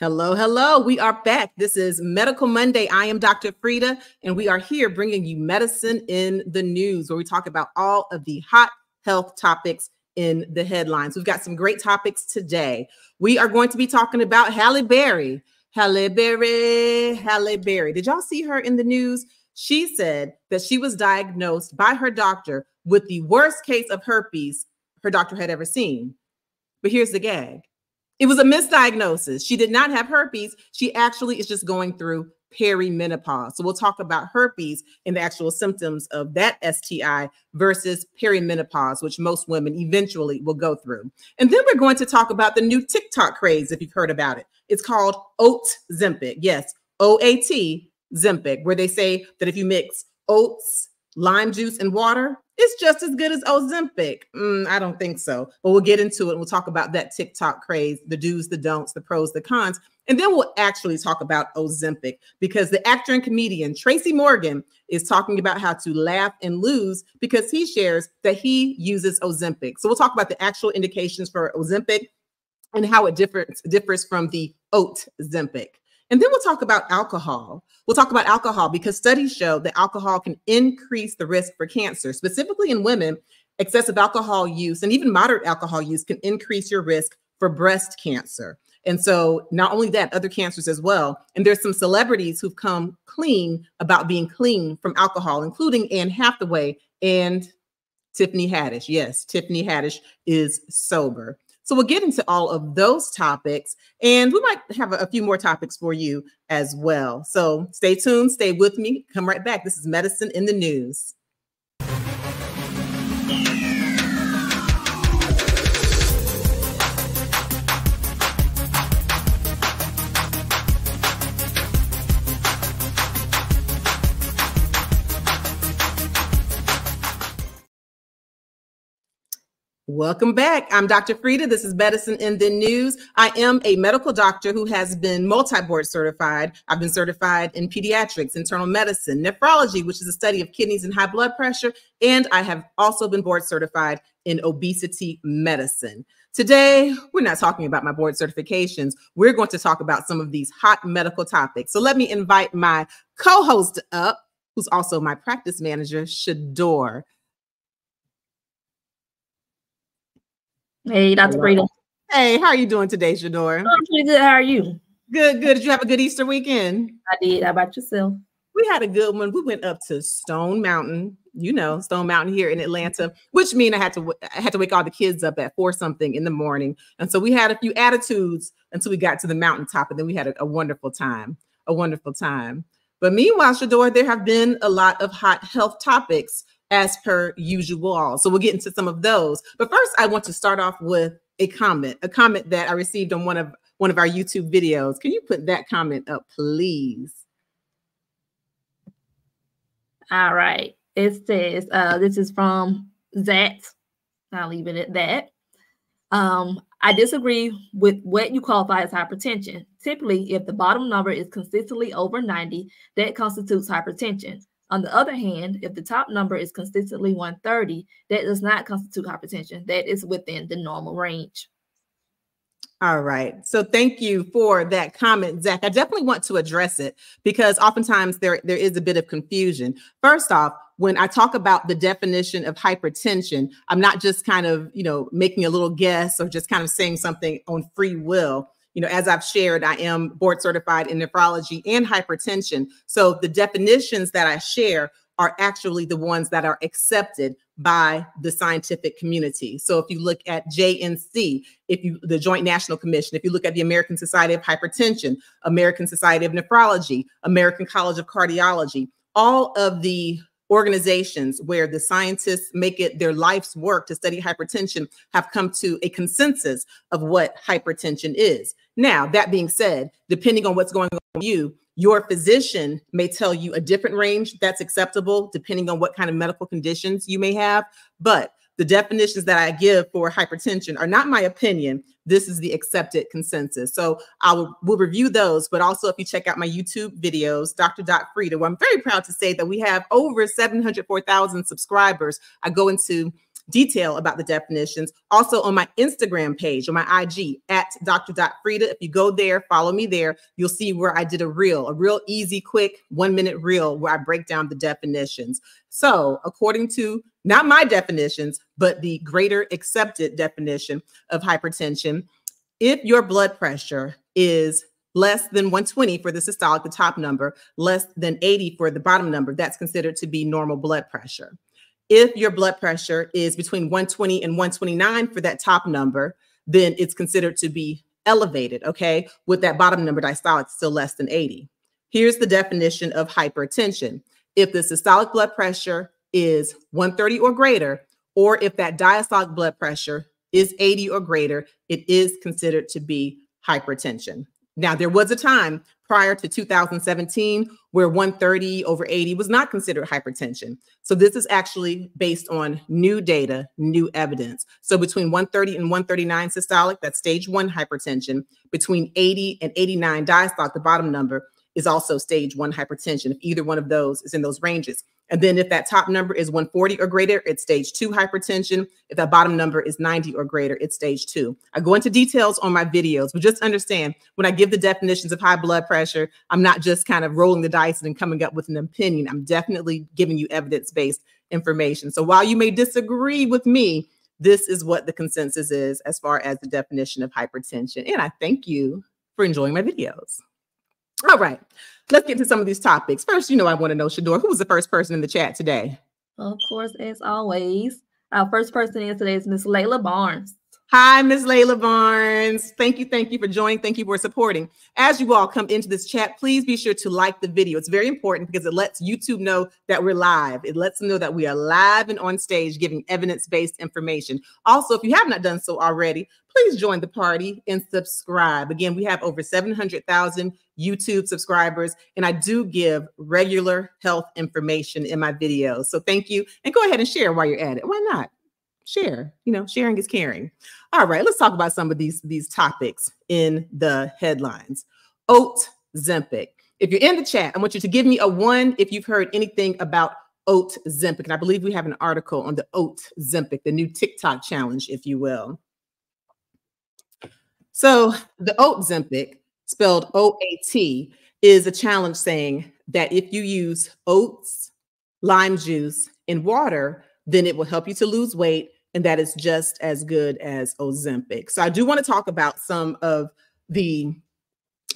Hello, hello. We are back. This is Medical Monday. I am Dr. Frita, and we are here bringing you Medicine in the News, where we talk about all of the hot health topics in the headlines. We've got some great topics today. We are going to be talking about Halle Berry. Halle Berry, Halle Berry. Did y'all see her in the news? She said that she was diagnosed by her doctor with the worst case of herpes her doctor had ever seen. But here's the gag. It was a misdiagnosis. She did not have herpes. She actually is just going through perimenopause. So we'll talk about herpes and the actual symptoms of that STI versus perimenopause, which most women eventually will go through. And then we're going to talk about the new TikTok craze, if you've heard about it. It's called Oat-Zempic. Yes, O-A-T, Zempic, where they say that if you mix oats, lime juice, and water, it's just as good as Ozempic. I don't think so, but we'll get into it. And we'll talk about that TikTok craze, the do's, the don'ts, the pros, the cons, and then we'll actually talk about Ozempic because the actor and comedian Tracy Morgan is talking about how to laugh and lose because he shares that he uses Ozempic. So we'll talk about the actual indications for Ozempic and how it differs from the Oat-Zempic. And then we'll talk about alcohol. We'll talk about alcohol because studies show that alcohol can increase the risk for cancer, specifically in women. Excessive alcohol use and even moderate alcohol use can increase your risk for breast cancer. And so not only that, other cancers as well. And there's some celebrities who've come clean about being clean from alcohol, including Anne Hathaway and Tiffany Haddish. Yes, Tiffany Haddish is sober. So we'll get into all of those topics, and we might have a few more topics for you as well. So stay tuned, stay with me, come right back. This is Medicine in the News. Welcome back. I'm Dr. Frita. This is Medicine in the News. I am a medical doctor who has been multi-board certified. I've been certified in pediatrics, internal medicine, nephrology, which is a study of kidneys and high blood pressure, and I have also been board certified in obesity medicine. Today, we're not talking about my board certifications. We're going to talk about some of these hot medical topics. So let me invite my co-host up, who's also my practice manager, Shador. Hey, Dr. Frita. Hey, how are you doing today, Shador? I'm pretty good. How are you? Good, good. Did you have a good Easter weekend? I did. How about yourself? We had a good one. We went up to Stone Mountain, you know, Stone Mountain here in Atlanta, which means I had to wake all the kids up at 4-something in the morning. And so we had a few attitudes until we got to the mountaintop, and then we had a wonderful time, a wonderful time. But meanwhile, Shador, there have been a lot of hot health topics as per usual. So we'll get into some of those. But first, I want to start off with a comment that I received on one of our YouTube videos. Can you put that comment up, please? All right. It says, this is from Zat. I'll leave it at that. I disagree with what you qualify as hypertension. Typically, if the bottom number is consistently over 90, that constitutes hypertension. On the other hand, if the top number is consistently 130, that does not constitute hypertension. That is within the normal range. All right. So thank you for that comment, Zach. I definitely want to address it because oftentimes there is a bit of confusion. First off, when I talk about the definition of hypertension, I'm not just kind of, you know, making a little guess or just kind of saying something on free will. You know, as I've shared, I am board certified in nephrology and hypertension. So the definitions that I share are actually the ones that are accepted by the scientific community. So if you look at JNC, the Joint National Commission, if you look at the American Society of Hypertension, American Society of Nephrology, American College of Cardiology, all of the organizations where the scientists make it their life's work to study hypertension have come to a consensus of what hypertension is. Now, that being said, depending on what's going on with you, your physician may tell you a different range that's acceptable depending on what kind of medical conditions you may have. But the definitions that I give for hypertension are not my opinion. This is the accepted consensus. So we'll review those, but also if you check out my YouTube videos, Dr. Frita, where I'm very proud to say that we have over 704,000 subscribers. I go into detail about the definitions. Also on my Instagram page, on my IG, at Dr.Frita. If you go there, follow me there, you'll see where I did a real easy, quick 1-minute reel where I break down the definitions. So according to not my definitions, but the greater accepted definition of hypertension, if your blood pressure is less than 120 for the systolic, the top number, less than 80 for the bottom number, that's considered to be normal blood pressure. If your blood pressure is between 120 and 129 for that top number, then it's considered to be elevated, okay? With that bottom number diastolic still less than 80. Here's the definition of hypertension. If the systolic blood pressure is 130 or greater, or if that diastolic blood pressure is 80 or greater, it is considered to be hypertension. Now, there was a time prior to 2017 where 130 over 80 was not considered hypertension. So this is actually based on new data, new evidence. So between 130 and 139 systolic, that's stage 1 hypertension. Between 80 and 89 diastolic, the bottom number, is also stage 1 hypertension, if either one of those is in those ranges. And then if that top number is 140 or greater, it's stage 2 hypertension. If that bottom number is 90 or greater, it's stage 2. I go into details on my videos, but just understand when I give the definitions of high blood pressure, I'm not just kind of rolling the dice and coming up with an opinion. I'm definitely giving you evidence-based information. So while you may disagree with me, this is what the consensus is as far as the definition of hypertension. And I thank you for enjoying my videos. All right, let's get to some of these topics. First, I want to know, Shador, who was the first person in the chat today? Of course, as always, our first person in today is Miss Layla Barnes. Hi, Miss Layla Barnes. Thank you for joining. Thank you for supporting. As you all come into this chat, please be sure to like the video. It's very important because it lets YouTube know that we're live. It lets them know that we are live and on stage giving evidence-based information. Also, if you have not done so already, please join the party and subscribe. Again, we have over 700,000 YouTube subscribers, and I do give regular health information in my videos. So thank you. And go ahead and share while you're at it. Why not? Share. Sharing is caring. All right, let's talk about some of these topics in the headlines. Ozempic. If you're in the chat, I want you to give me a 1 if you've heard anything about Ozempic. And I believe we have an article on the Ozempic, the new TikTok challenge, if you will. So the Ozempic, spelled O-A-T, is a challenge saying that if you use oats, lime juice, and water, then it will help you to lose weight, and that is just as good as Ozempic. So I do want to talk about some of the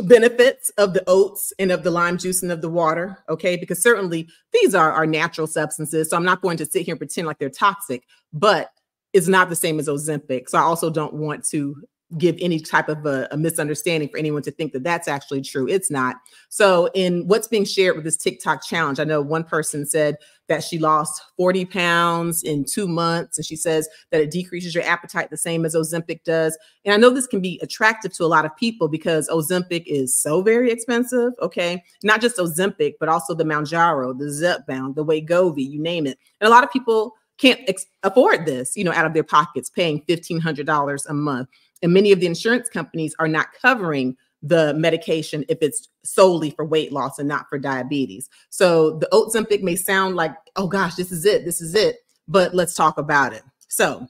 benefits of the oats and of the lime juice and of the water, okay? Because certainly these are our natural substances, so I'm not going to sit here and pretend like they're toxic, but it's not the same as Ozempic. So I also don't want to give any type of a misunderstanding for anyone to think that that's actually true. It's not. So in what's being shared with this TikTok challenge, I know one person said that she lost 40 pounds in 2 months. And she says that it decreases your appetite the same as Ozempic does. And I know this can be attractive to a lot of people because Ozempic is so very expensive, okay? Not just Ozempic, but also the Mounjaro, the Zepbound, the Wegovy, you name it. And a lot of people can't afford this, out of their pockets, paying $1,500 a month. And many of the insurance companies are not covering the medication if it's solely for weight loss and not for diabetes. So the Ozempic may sound like, oh gosh, this is it, but let's talk about it. So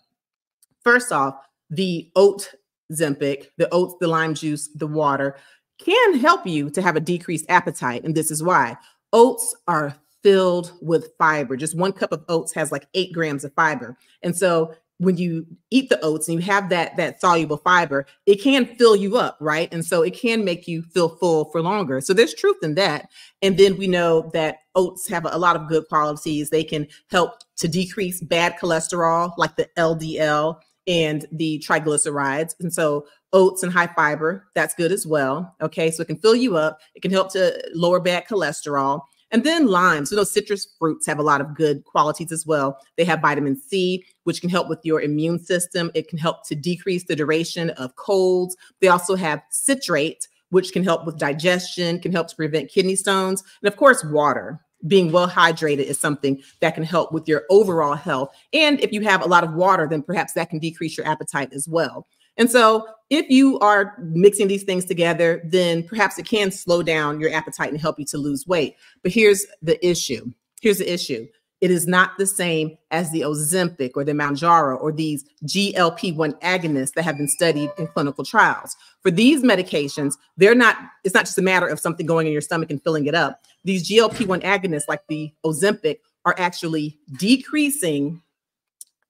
first off, the Ozempic, the oats, the lime juice, the water can help you to have a decreased appetite. And this is why. Oats are filled with fiber. Just 1 cup of oats has like 8 grams of fiber. And so when you eat the oats and you have that soluble fiber, it can fill you up, right? And so it can make you feel full for longer. So there's truth in that. And then we know that oats have a lot of good qualities. They can help to decrease bad cholesterol, like the LDL and the triglycerides. And so oats and high fiber, that's good as well. Okay, so it can fill you up. It can help to lower bad cholesterol. And then limes, citrus fruits have a lot of good qualities as well. They have vitamin C, which can help with your immune system. It can help to decrease the duration of colds. They also have citrate, which can help with digestion, can help to prevent kidney stones. And of course, water. Being well hydrated is something that can help with your overall health. And if you have a lot of water, then perhaps that can decrease your appetite as well. And so if you are mixing these things together, then perhaps it can slow down your appetite and help you to lose weight. But here's the issue. It is not the same as the Ozempic or the Mounjaro or these GLP-1 agonists that have been studied in clinical trials. For these medications, they're not, it's not just a matter of something going in your stomach and filling it up. These GLP-1 agonists like the Ozempic are actually decreasing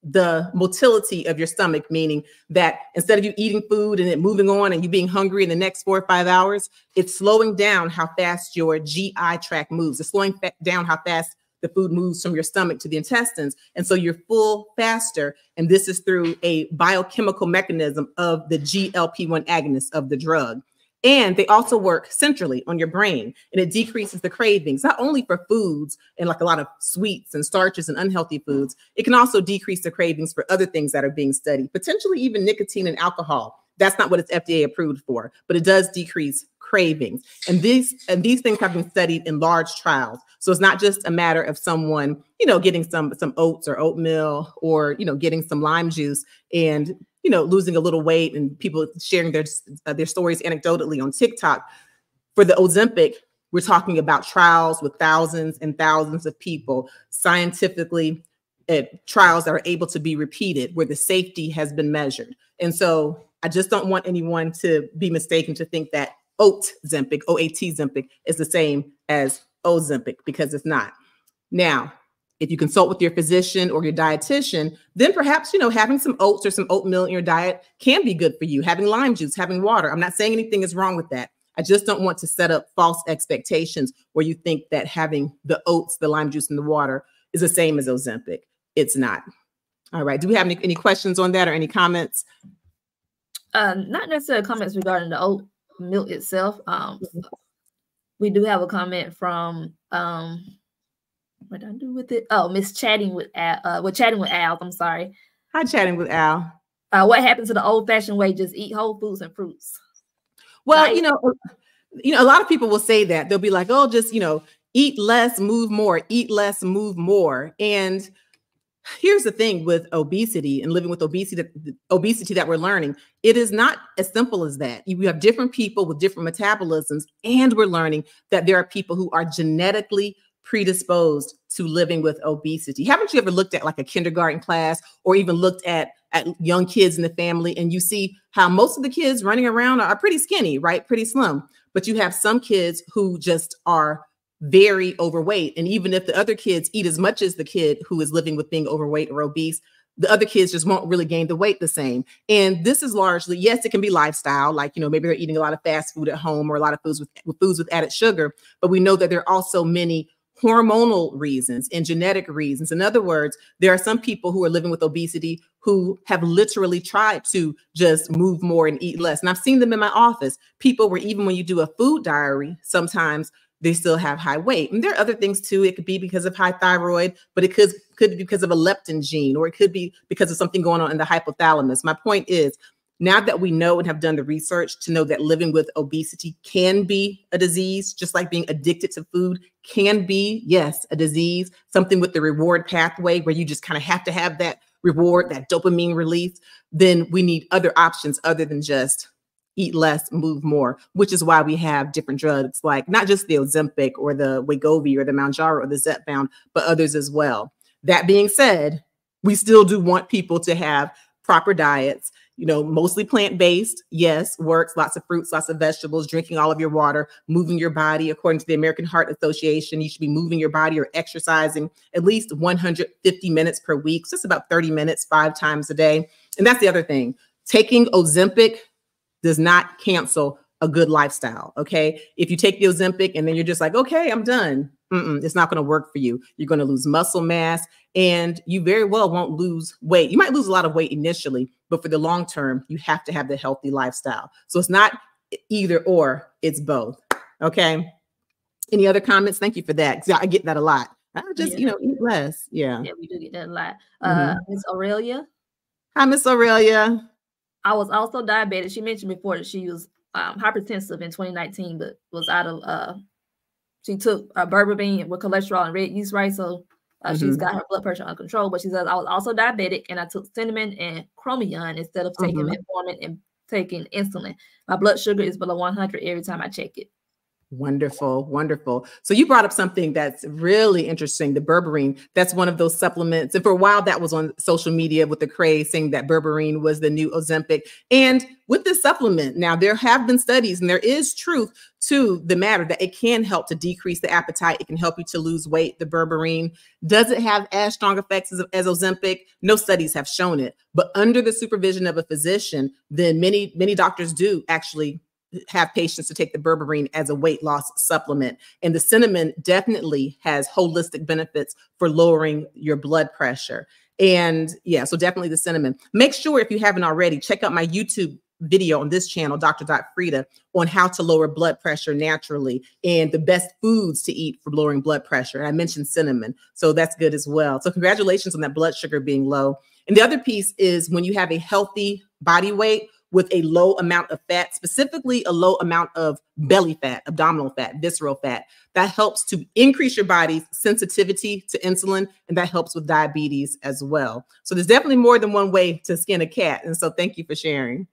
the motility of your stomach, meaning that instead of you eating food and it moving on and you being hungry in the next 4 or 5 hours, it's slowing down how fast your GI tract moves. It's slowing down how fast the food moves from your stomach to the intestines. And so you're full faster. And this is through a biochemical mechanism of the GLP-1 agonist of the drug. And they also work centrally on your brain. And it decreases the cravings, not only for foods and like a lot of sweets and starches and unhealthy foods. It can also decrease the cravings for other things that are being studied, potentially even nicotine and alcohol. That's not what it's FDA approved for, but it does decrease cravings. And these things have been studied in large trials. So it's not just a matter of someone, you know, getting some oats or oatmeal or, you know, getting some lime juice and, you know, losing a little weight and people sharing their stories anecdotally on TikTok. For the Ozempic, we're talking about trials with thousands and thousands of people, scientifically trials that are able to be repeated where the safety has been measured. And so I just don't want anyone to be mistaken to think that Ozempic, O-A-T-Zempic, is the same as Ozempic, because it's not. Now, if you consult with your physician or your dietitian, then perhaps, you know, having some oats or some oatmeal in your diet can be good for you. Having lime juice, having water. I'm not saying anything is wrong with that. I just don't want to set up false expectations where you think that having the oats, the lime juice, and the water is the same as Ozempic. It's not. All right. Do we have any questions on that or any comments? Not necessarily comments regarding the oat milk itself. We do have a comment from what do I do with it? Oh, Miss Chatting with Al. Chatting with Al. I'm sorry. Hi, Chatting with Al. What happened to the old-fashioned way? Just eat whole foods and fruits. Well, like, you know, a lot of people will say that. They'll be like, "Oh, just, you know, eat less, move more. Eat less, move more." And here's the thing with obesity and living with obesity that we're learning. It is not as simple as that. You have different people with different metabolisms, and we're learning that there are people who are genetically predisposed to living with obesity. Haven't you ever looked at like a kindergarten class or even looked at young kids in the family, and you see how most of the kids running around are pretty skinny, right? Pretty slim. But you have some kids who just are very overweight. And even if the other kids eat as much as the kid who is living with being overweight or obese, the other kids just won't really gain the weight the same. And this is largely, yes, it can be lifestyle, like, you know, maybe they're eating a lot of fast food at home or a lot of foods with added sugar. But we know that there are also many hormonal reasons and genetic reasons. In other words, there are some people who are living with obesity who have literally tried to just move more and eat less. And I've seen them in my office, people where even when you do a food diary, sometimes they still have high weight. And there are other things too. It could be because of high thyroid, but it could be because of a leptin gene, or it could be because of something going on in the hypothalamus. My point is, now that we know and have done the research to know that living with obesity can be a disease, just like being addicted to food can be, yes, a disease, something with the reward pathway where you just kind of have to have that reward, that dopamine release, then we need other options other than just eat less, move more, which is why we have different drugs like not just the Ozempic or the Wegovy or the Mounjaro or the Zepbound, but others as well. That being said, we still do want people to have proper diets, you know, mostly plant-based. Yes, works, lots of fruits, lots of vegetables, drinking all of your water, moving your body. According to the American Heart Association, you should be moving your body or exercising at least 150 minutes per week. So that's about 30 minutes, 5 times a day. And that's the other thing. Taking Ozempic does not cancel a good lifestyle, okay? If you take the Ozempic and then you're just like, okay, I'm done. It's not going to work for you. You're going to lose muscle mass, and you very well won't lose weight. You might lose a lot of weight initially, but for the long term, you have to have the healthy lifestyle. So it's not either or, it's both. Okay. Any other comments? Thank you for that. I get that a lot. I just, you know, eat less. Yeah. Yeah, we do get that a lot. Miss Aurelia. Hi, Miss Aurelia. I was also diabetic. She mentioned before that she was hypertensive in 2019, but was out of, she took berber bean with cholesterol and red yeast, right? So she's got her blood pressure under control, but she says, I was also diabetic and I took cinnamon and chromium instead of taking metformin and taking insulin. My blood sugar is below 100 every time I check it. Wonderful, wonderful. So you brought up something that's really interesting, the berberine. That's one of those supplements. And for a while, that was on social media with the craze saying that berberine was the new Ozempic. And with this supplement, now there have been studies and there is truth to the matter that it can help to decrease the appetite. It can help you to lose weight, the berberine. Does it have as strong effects as Ozempic? No studies have shown it. But under the supervision of a physician, then many doctors do actually have patients to take the berberine as a weight loss supplement. And the cinnamon definitely has holistic benefits for lowering your blood pressure. And yeah, so definitely the cinnamon. Make sure if you haven't already, check out my YouTube video on this channel, Dr. Frita, on how to lower blood pressure naturally and the best foods to eat for lowering blood pressure. And I mentioned cinnamon, so that's good as well. So congratulations on that blood sugar being low. And the other piece is when you have a healthy body weight, with a low amount of fat, specifically a low amount of belly fat, abdominal fat, visceral fat. That helps to increase your body's sensitivity to insulin, and that helps with diabetes as well. So there's definitely more than one way to skin a cat. And so thank you for sharing.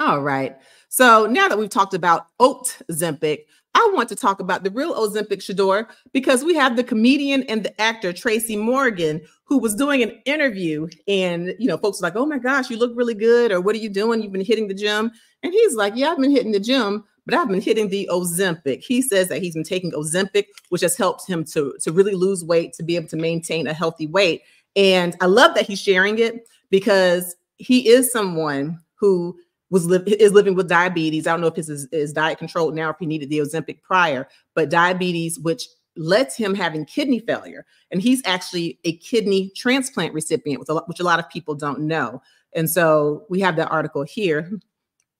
All right. So now that we've talked about Oat-Zempic, I want to talk about the real Ozempic, Shador, because we have the comedian and the actor Tracy Morgan, who was doing an interview, and folks were like, "Oh my gosh, you look really good," or "What are you doing? You've been hitting the gym." And he's like, "Yeah, I've been hitting the gym, but I've been hitting the Ozempic." He says that he's been taking Ozempic, which has helped him to really lose weight, to be able to maintain a healthy weight. And I love that he's sharing it because he is someone who is living with diabetes. I don't know if his is diet controlled now, if he needed the Ozempic prior, but diabetes, which led to him having kidney failure. And he's actually a kidney transplant recipient, which a lot of people don't know. And so we have that article here.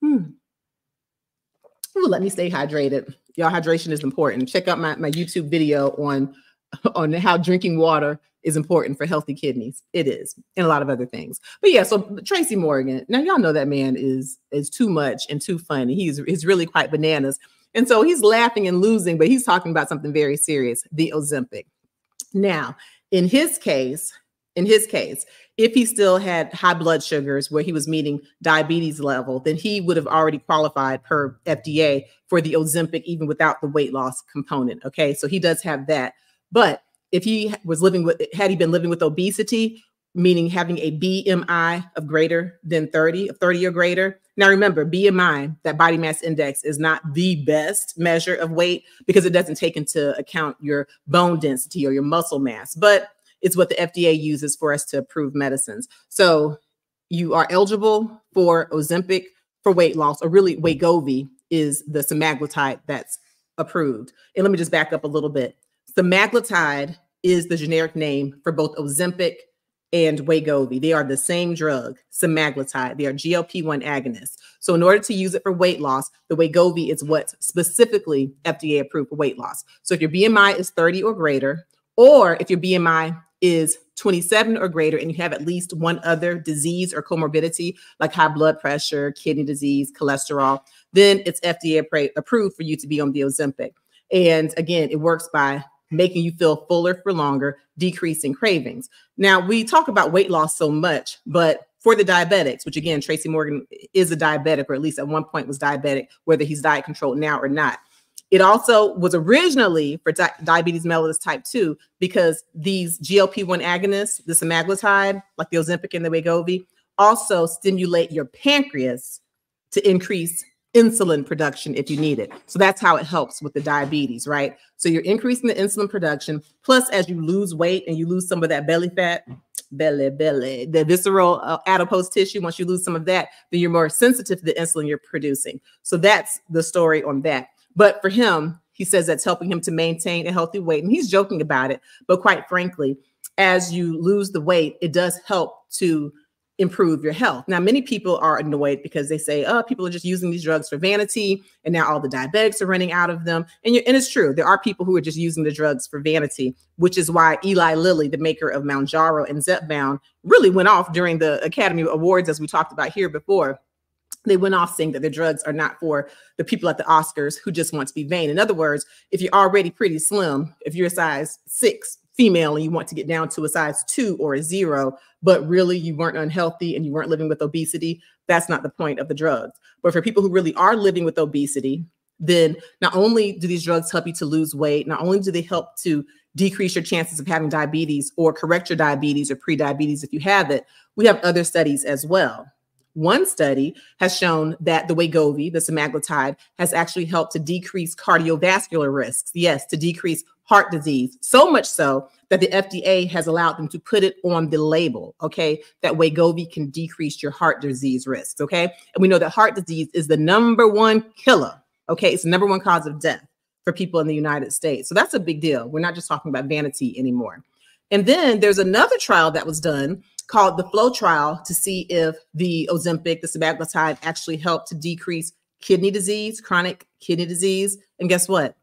Ooh, let me stay hydrated. Y'all, hydration is important. Check out my YouTube video on how drinking water is important for healthy kidneys. It is, and a lot of other things. But yeah, so Tracy Morgan, now y'all know that man is too much and too funny. He's really quite bananas. And so he's laughing and losing, but he's talking about something very serious, the Ozempic. Now, in his case, if he still had high blood sugars where he was meeting diabetes level, then he would have already qualified per FDA for the Ozempic, even without the weight loss component, okay? So he does have that. But if he was living with, had he been living with obesity, meaning having a BMI of greater than 30 or greater. Now, remember, BMI, that body mass index, is not the best measure of weight because it doesn't take into account your bone density or your muscle mass, but it's what the FDA uses for us to approve medicines. So you are eligible for Ozempic for weight loss, or really Wegovy is the semaglutide that's approved. And let me just back up a little bit. Semaglutide is the generic name for both Ozempic and Wegovy. They are the same drug, semaglutide. They are GLP-1 agonists. So in order to use it for weight loss, the Wegovy is what's specifically FDA approved for weight loss. So if your BMI is 30 or greater, or if your BMI is 27 or greater and you have at least one other disease or comorbidity, like high blood pressure, kidney disease, cholesterol, then it's FDA approved for you to be on the Ozempic. And again, it works by making you feel fuller for longer, decreasing cravings. Now, we talk about weight loss so much, but for the diabetics, which again, Tracy Morgan is a diabetic, or at least at one point was diabetic, whether he's diet controlled now or not. It also was originally for diabetes mellitus type 2, because these GLP-1 agonists, the semaglutide, like the Ozempic and the Wegovy, also stimulate your pancreas to increase insulin production if you need it. So that's how it helps with the diabetes, right? So you're increasing the insulin production. Plus, as you lose weight and you lose some of that belly fat, the visceral adipose tissue, once you lose some of that, then you're more sensitive to the insulin you're producing. So that's the story on that. But for him, he says that's helping him to maintain a healthy weight. And he's joking about it. But quite frankly, as you lose the weight, it does help to improve your health. Now, many people are annoyed because they say, oh, people are just using these drugs for vanity, and now all the diabetics are running out of them. And it's true. There are people who are just using the drugs for vanity, which is why Eli Lilly, the maker of Mounjaro and Zepbound, really went off during the Academy Awards, as we talked about here before. They went off saying that their drugs are not for the people at the Oscars who just want to be vain. In other words, if you're already pretty slim, if you're a size 6, female, and you want to get down to a size 2 or a 0, but really you weren't unhealthy and you weren't living with obesity, That's not the point of the drugs. But for people who really are living with obesity, then not only do these drugs help you to lose weight, not only do they help to decrease your chances of having diabetes or correct your diabetes or pre-diabetes if you have it, we have other studies as well. One study has shown that the Wegovy, the semaglutide, has actually helped to decrease cardiovascular risks. Yes, to decrease heart disease, so much so that the FDA has allowed them to put it on the label, okay, that Wegovy can decrease your heart disease risks, okay? And we know that heart disease is the #1 killer, okay? It's the #1 cause of death for people in the United States. So that's a big deal. We're not just talking about vanity anymore. And then there's another trial that was done called the FLOW trial to see if the Ozempic, the semaglutide, actually helped to decrease kidney disease, chronic kidney disease. And guess what?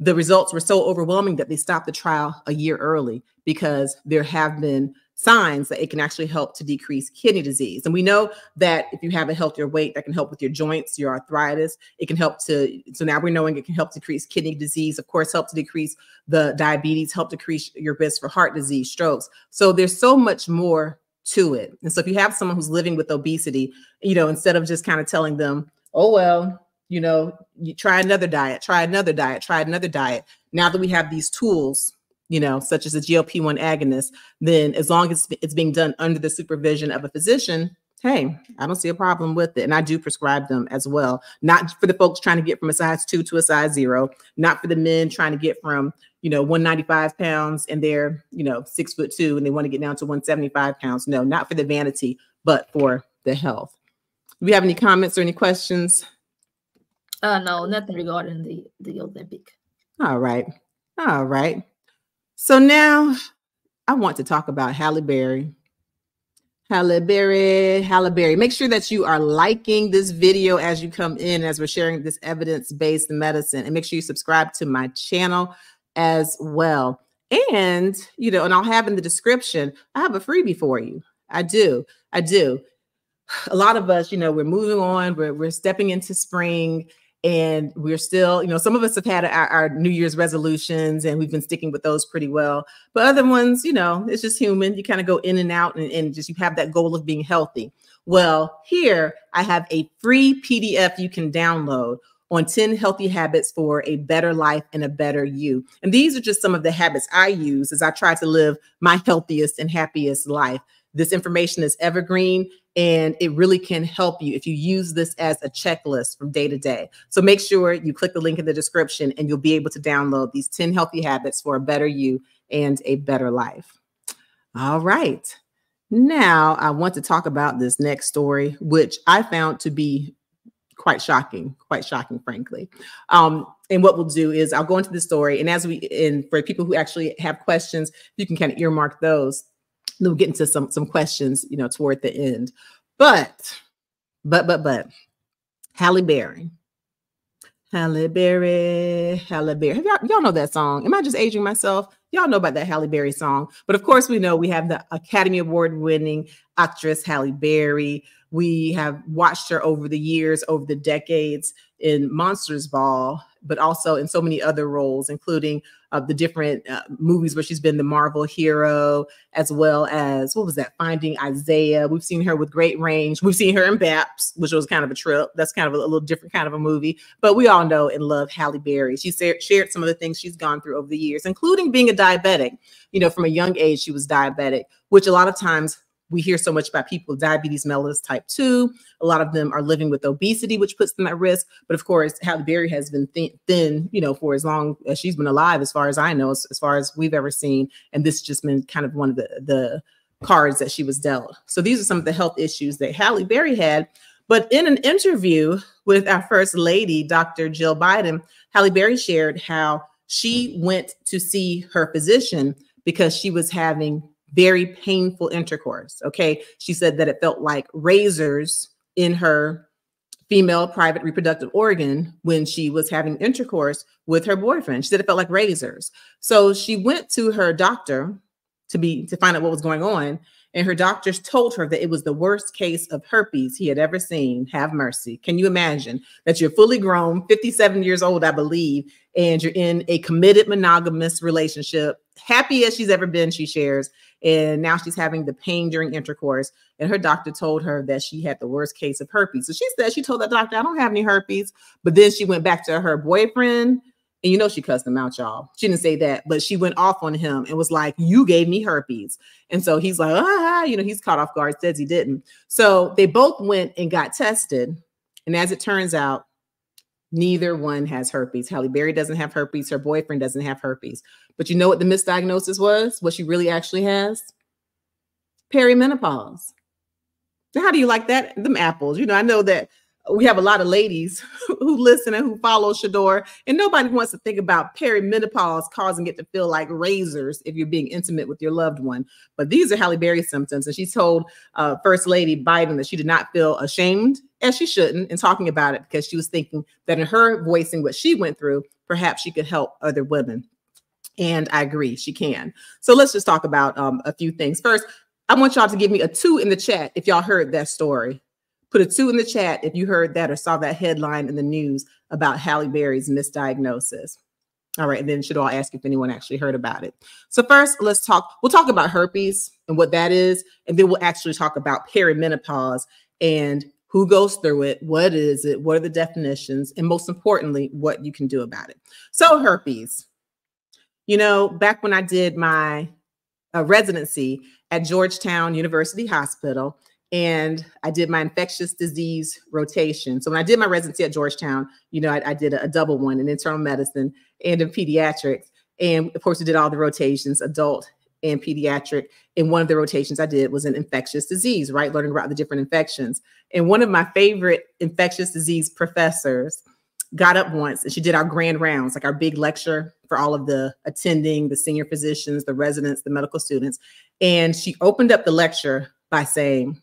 The results were so overwhelming that they stopped the trial a year early because there have been signs that it can actually help to decrease kidney disease. And we know that if you have a healthier weight, that can help with your joints, your arthritis. It can help to, so now we're knowing it can help decrease kidney disease, of course, help to decrease the diabetes, help decrease your risk for heart disease, strokes. So there's so much more to it. And so if you have someone who's living with obesity, you know, instead of just kind of telling them, oh, well, you know, you try another diet, try another diet, try another diet. Now that we have these tools, you know, such as the GLP-1 agonist, then as long as it's being done under the supervision of a physician, hey, I don't see a problem with it. And I do prescribe them as well. Not for the folks trying to get from a size 2 to a size 0, not for the men trying to get from, you know, 195 pounds and they're, you know, 6'2" and they want to get down to 175 pounds. No, not for the vanity, but for the health. Do we have any comments or any questions? No, nothing regarding the Ozempic. All right. All right. So now I want to talk about Halle Berry. Halle Berry, Halle Berry. Make sure that you are liking this video as you come in, as we're sharing this evidence-based medicine, and make sure you subscribe to my channel as well. And, you know, and I'll have in the description, I have a freebie for you. I do. A lot of us, you know, we're moving on, we're stepping into spring, and we're still, you know, some of us have had our New Year's resolutions and we've been sticking with those pretty well. But other ones, you know, it's just human. You kind of go in and out and just you have that goal of being healthy. Well, here I have a free PDF you can download on 10 healthy habits for a better life and a better you. And these are just some of the habits I use as I try to live my healthiest and happiest life. This information is evergreen, and it really can help you if you use this as a checklist from day to day. So make sure you click the link in the description and you'll be able to download these 10 healthy habits for a better you and a better life. All right. Now I want to talk about this next story, which I found to be quite shocking, frankly. And what we'll do is I'll go into the story, and for people who actually have questions, you can kind of earmark those. We'll get into some questions, you know, toward the end. But Halle Berry. Halle Berry, Halle Berry. Y'all know that song. Am I just aging myself? Y'all know about that Halle Berry song. But of course, we know we have the Academy Award winning actress Halle Berry. We have watched her over the years, over the decades in Monsters Ball, but also in so many other roles, including the different movies where she's been the Marvel hero, as well as, what was that, Finding Isaiah. We've seen her with great range. We've seen her in BAPS, which was kind of a trip. That's kind of a little different kind of a movie. But we all know and love Halle Berry. She shared some of the things she's gone through over the years, including being a diabetic. You know, from a young age, she was diabetic, which a lot of times we hear so much about people with diabetes mellitus type 2. A lot of them are living with obesity, which puts them at risk. But of course, Halle Berry has been thin, you know, for as long as she's been alive, as far as I know, as far as we've ever seen. And this has just been kind of one of the cards that she was dealt. So these are some of the health issues that Halle Berry had. But in an interview with our first lady, Dr. Jill Biden, Halle Berry shared how she went to see her physician because she was having very painful intercourse, okay? She said that it felt like razors in her female private reproductive organ when she was having intercourse with her boyfriend. She said it felt like razors. So she went to her doctor to find out what was going on, and her doctors told her that it was the worst case of herpes he had ever seen. Have mercy. Can you imagine that you're fully grown, 57 years old, I believe, and you're in a committed monogamous relationship happy as she's ever been, she shares. And now she's having the pain during intercourse. And her doctor told her that she had the worst case of herpes. So she said she told that doctor, I don't have any herpes. But then she went back to her boyfriend. And you know she cussed him out, y'all. She didn't say that, but she went off on him and was like, you gave me herpes. And so he's like, ah, you know, he's caught off guard, says he didn't. So they both went and got tested. And as it turns out, neither one has herpes. Halle Berry doesn't have herpes. Her boyfriend doesn't have herpes. But you know what the misdiagnosis was? What she really actually has? Perimenopause. Now, how do you like that? Them apples. You know, I know that we have a lot of ladies who listen and who follow Shador, and nobody wants to think about perimenopause causing it to feel like razors if you're being intimate with your loved one. But these are Halle Berry's symptoms. And she told First Lady Biden that she did not feel ashamed, as she shouldn't, in talking about it, because she was thinking that in her voicing what she went through, perhaps she could help other women. And I agree, she can. So let's just talk about a few things. First, I want y'all to give me a 2 in the chat if y'all heard that story. Put a 2 in the chat if you heard that or saw that headline in the news about Halle Berry's misdiagnosis. All right, and then should all ask if anyone actually heard about it. So first, let's talk. We'll talk about herpes and what that is, and then we'll actually talk about perimenopause and who goes through it, what is it, what are the definitions, and most importantly, what you can do about it. So herpes. You know, back when I did my residency at Georgetown University Hospital, and I did my infectious disease rotation. So when I did my residency at Georgetown, you know, I did a double one in internal medicine and in pediatrics. And of course, we did all the rotations, adult and pediatric. And one of the rotations I did was in infectious disease, right? Learning about the different infections. And one of my favorite infectious disease professors got up once and she did our grand rounds, like our big lecture for all of the attending, the senior physicians, the residents, the medical students. And she opened up the lecture by saying,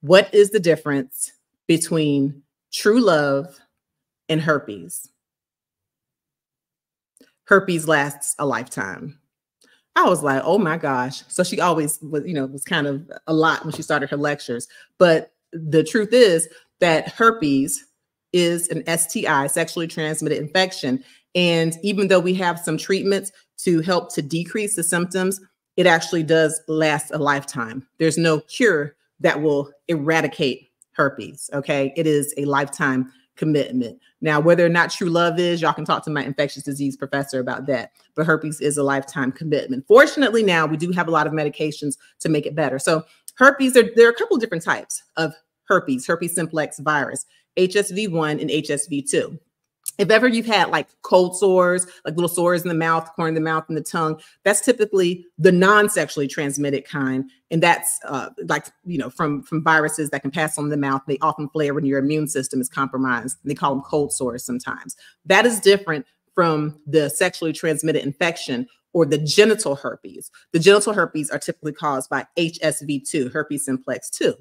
what is the difference between true love and herpes? Herpes lasts a lifetime. I was like, oh my gosh. So she always was, you know, was kind of a lot when she started her lectures. But the truth is that herpes is an STI, sexually transmitted infection. And even though we have some treatments to help to decrease the symptoms, it actually does last a lifetime. There's no cure that will eradicate herpes, okay? It is a lifetime commitment. Now, whether or not true love is, y'all can talk to my infectious disease professor about that, but herpes is a lifetime commitment. Fortunately, now we do have a lot of medications to make it better. So herpes, there are a couple of different types of herpes, herpes simplex virus, HSV1 and HSV2. If ever you've had like cold sores, like little sores in the mouth, corner of the mouth and the tongue, that's typically the non-sexually transmitted kind. And that's like, you know, from viruses that can pass on the mouth. They often flare when your immune system is compromised. They call them cold sores sometimes. That is different from the sexually transmitted infection or the genital herpes. The genital herpes are typically caused by HSV2, herpes simplex 2.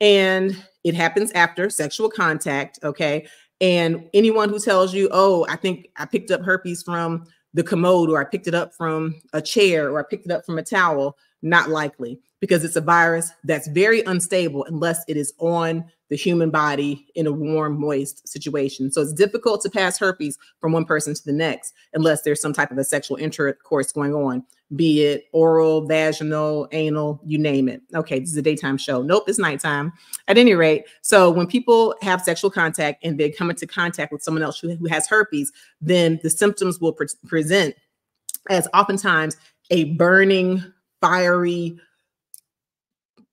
And it happens after sexual contact, okay? And anyone who tells you, oh, I think I picked up herpes from the commode, or I picked it up from a chair, or I picked it up from a towel, not likely, because it's a virus that's very unstable unless it is on the human body in a warm, moist situation. So it's difficult to pass herpes from one person to the next unless there's some type of a sexual intercourse going on, be it oral, vaginal, anal, you name it. Okay, this is a daytime show. Nope, it's nighttime. At any rate, so when people have sexual contact and they come into contact with someone else who has herpes, then the symptoms will present as oftentimes a burning, fiery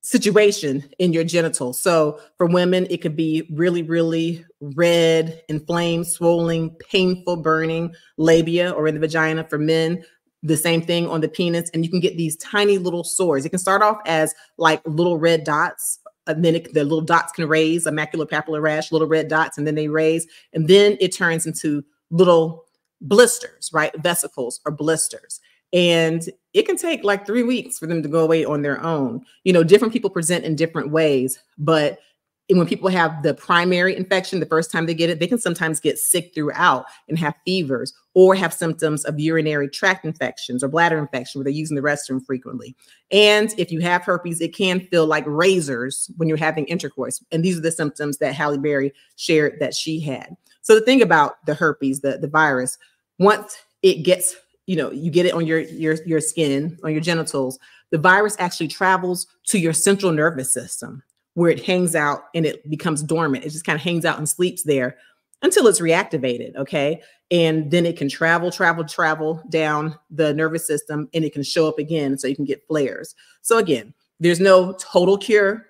situation in your genitals. So for women, it could be really, really red, inflamed, swollen, painful, burning labia or in the vagina. For men, the same thing on the penis. And you can get these tiny little sores. It can start off as like little red dots. And then the little dots can raise, a maculopapular rash, little red dots, and then they raise. And then it turns into little blisters, right? Vesicles or blisters. And it can take like 3 weeks for them to go away on their own. You know, different people present in different ways, but when people have the primary infection, the first time they get it, they can sometimes get sick throughout and have fevers or have symptoms of urinary tract infections or bladder infection where they're using the restroom frequently. And if you have herpes, it can feel like razors when you're having intercourse. And these are the symptoms that Halle Berry shared that she had. So the thing about the herpes, the virus, once it gets you know, you get it on your skin, on your genitals, the virus actually travels to your central nervous system where it hangs out and it becomes dormant. It just kind of hangs out and sleeps there until it's reactivated, okay? And then it can travel down the nervous system and it can show up again, so you can get flares. So again, there's no total cure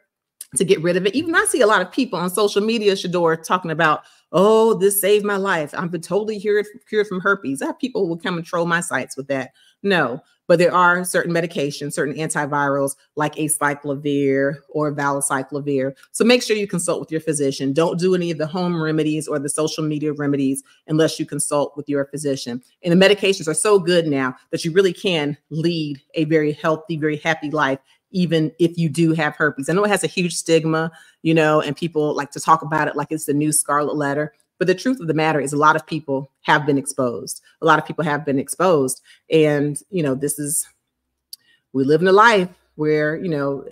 to get rid of it. Even I see a lot of people on social media, Shador, talking about, oh, this saved my life. I've been totally cured from herpes. I have people who will come and troll my sites with that. No, but there are certain medications, certain antivirals like acyclovir or valacyclovir. So make sure you consult with your physician. Don't do any of the home remedies or the social media remedies unless you consult with your physician. And the medications are so good now that you really can lead a very healthy, very happy life, even if you do have herpes. I know it has a huge stigma, you know, and people like to talk about it like it's the new scarlet letter. But the truth of the matter is a lot of people have been exposed. A lot of people have been exposed. And, you know, this is, we live in a life where, you know,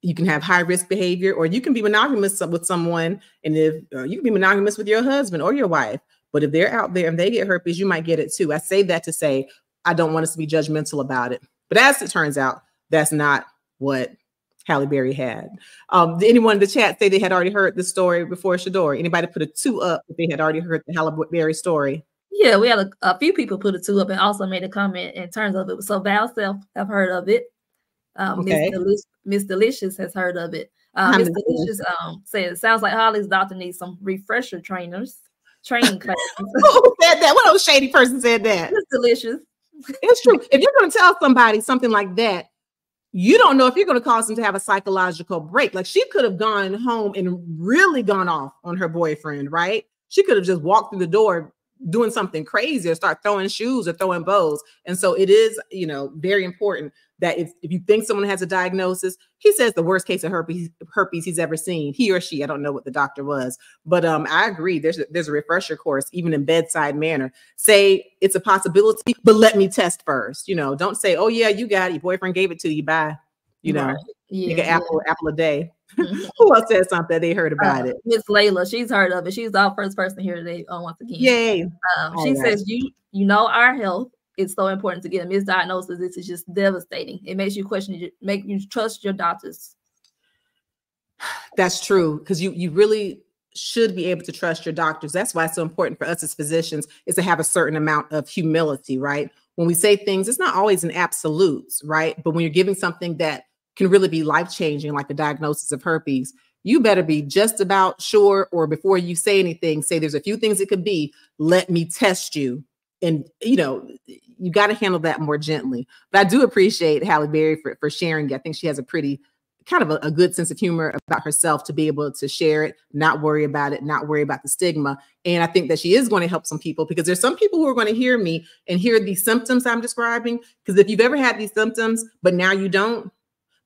you can have high risk behavior, or you can be monogamous with someone. And if you can be monogamous with your husband or your wife, but if they're out there and they get herpes, you might get it too. I say that to say, I don't want us to be judgmental about it. But as it turns out, that's not what Halle Berry had. Did anyone in the chat say they had already heard the story before, Shador? Anybody put a 2 up if they had already heard the Halle Berry story? Yeah, we had a few people put a 2 up and also made a comment in terms of it. So Val Self have heard of it. Okay. Miss Delicious has heard of it. Miss Delicious said, it sounds like Holly's doctor needs some refresher training classes. Who said that? What old shady person said that? Miss Delicious. It's true. If you're going to tell somebody something like that, you don't know if you're going to cause them to have a psychological break. Like, she could have gone home and really gone off on her boyfriend, right? She could have just walked through the door doing something crazy, or start throwing shoes or throwing bows. And so it is, you know, very important that if you think someone has a diagnosis, he says the worst case of herpes he's ever seen, he or she, I don't know what the doctor was, but I agree. There's a refresher course, even in bedside manner. Say it's a possibility, but let me test first. You know, don't say, oh yeah, you got it, your boyfriend gave it to you, bye. You know, right. Yeah, you get apple a day. Who else said something that they heard about it? Miss Layla, she's heard of it. She's our first person here today, once again. Yay. She says, you know, our health is so important. To get a misdiagnosis, this is just devastating. It makes you question, make you trust your doctors. That's true, because you really should be able to trust your doctors. That's why it's so important for us as physicians is to have a certain amount of humility, right? When we say things, it's not always an absolutes, right? But when you're giving something that can really be life-changing, like the diagnosis of herpes, you better be just about sure, or before you say anything, say there's a few things it could be, let me test you. And, you know, you got to handle that more gently. But I do appreciate Halle Berry for sharing. I think she has a pretty, kind of a good sense of humor about herself to be able to share it, not worry about it, not worry about the stigma. And I think that she is going to help some people, because there's some people who are going to hear me and hear these symptoms I'm describing. Because if you've ever had these symptoms, but now you don't,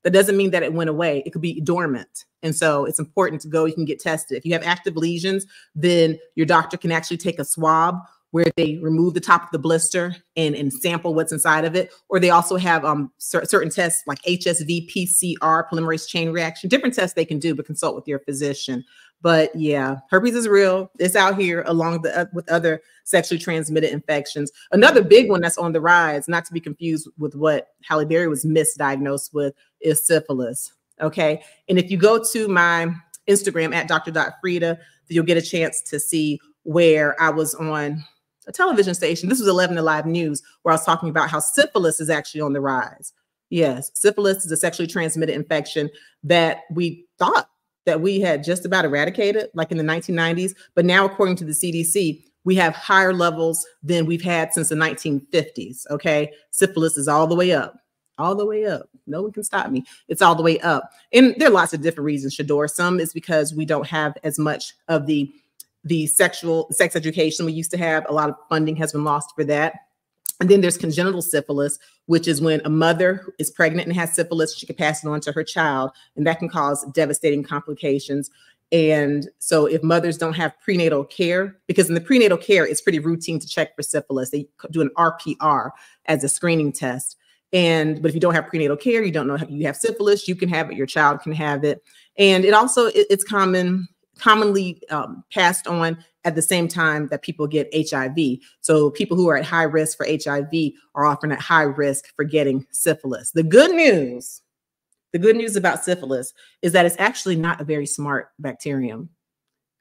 that doesn't mean that it went away. It could be dormant. And so it's important to go, you can get tested. If you have active lesions, then your doctor can actually take a swab where they remove the top of the blister and sample what's inside of it. Or they also have certain tests like HSV, PCR, polymerase chain reaction, different tests they can do, but consult with your physician. But yeah, herpes is real. It's out here along with other sexually transmitted infections. Another big one that's on the rise, not to be confused with what Halle Berry was misdiagnosed with, is syphilis, okay? And if you go to my Instagram at Dr.Frita, you'll get a chance to see where I was on a television station. This was 11 Alive News, where I was talking about how syphilis is actually on the rise. Yes, syphilis is a sexually transmitted infection that we thought that we had just about eradicated, like in the 1990s. But now, according to the CDC, we have higher levels than we've had since the 1950s, okay? Syphilis is all the way up, all the way up. No one can stop me. It's all the way up. And there are lots of different reasons, Shador. Some is because we don't have as much of the sex education we used to have. A lot of funding has been lost for that. And then there's congenital syphilis, which is when a mother is pregnant and has syphilis, she can pass it on to her child, and that can cause devastating complications. And so if mothers don't have prenatal care, because in the prenatal care, it's pretty routine to check for syphilis. They do an RPR as a screening test. But if you don't have prenatal care, you don't know if you have syphilis, you can have it, your child can have it. And it also, it's common commonly passed on at the same time that people get HIV. So people who are at high risk for HIV are often at high risk for getting syphilis. The good news about syphilis is that it's actually not a very smart bacterium,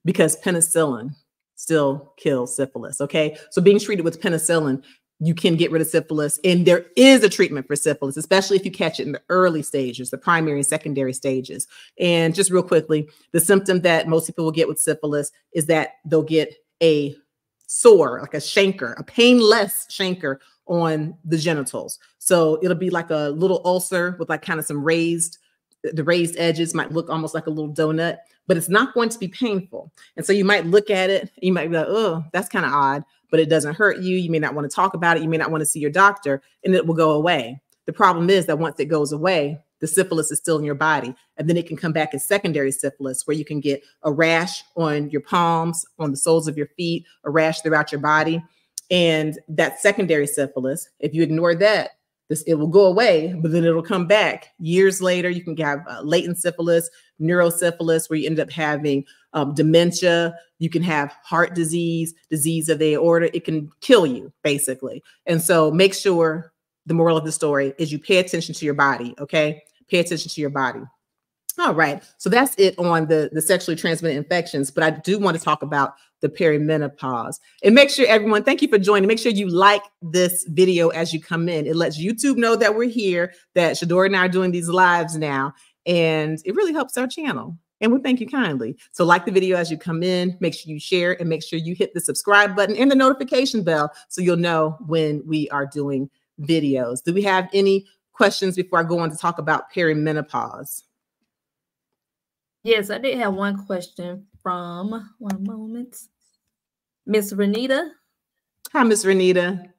because penicillin still kills syphilis, okay? So being treated with penicillin, you can get rid of syphilis, and there is a treatment for syphilis, especially if you catch it in the early stages, the primary and secondary stages. And just real quickly, the symptom that most people will get with syphilis is that they'll get a sore, like a chancre, a painless chancre on the genitals. So it'll be like a little ulcer with like kind of some raised edges, might look almost like a little donut, but it's not going to be painful. And so you might look at it, you might be like, oh, that's kind of odd, but it doesn't hurt you. You may not want to talk about it. You may not want to see your doctor, and it will go away. The problem is that once it goes away, the syphilis is still in your body. And then it can come back as secondary syphilis, where you can get a rash on your palms, on the soles of your feet, a rash throughout your body. And that secondary syphilis, if you ignore that, it will go away, but then it'll come back years later. You can have latent syphilis, neurosyphilis, where you end up having dementia. You can have heart disease, disease of the aorta. It can kill you, basically. And so make sure, the moral of the story is, you pay attention to your body, okay? Pay attention to your body. All right, so that's it on the sexually transmitted infections, but I do want to talk about the perimenopause. And make sure everyone, thank you for joining. Make sure you like this video as you come in. It lets YouTube know that we're here, that Shador and I are doing these lives now, and it really helps our channel. And we thank you kindly. So like the video as you come in, make sure you share, and make sure you hit the subscribe button and the notification bell so you'll know when we are doing videos. Do we have any questions before I go on to talk about perimenopause? Yes, I did have one question from, one moment, Miss Renita. Hi, Miss Renita.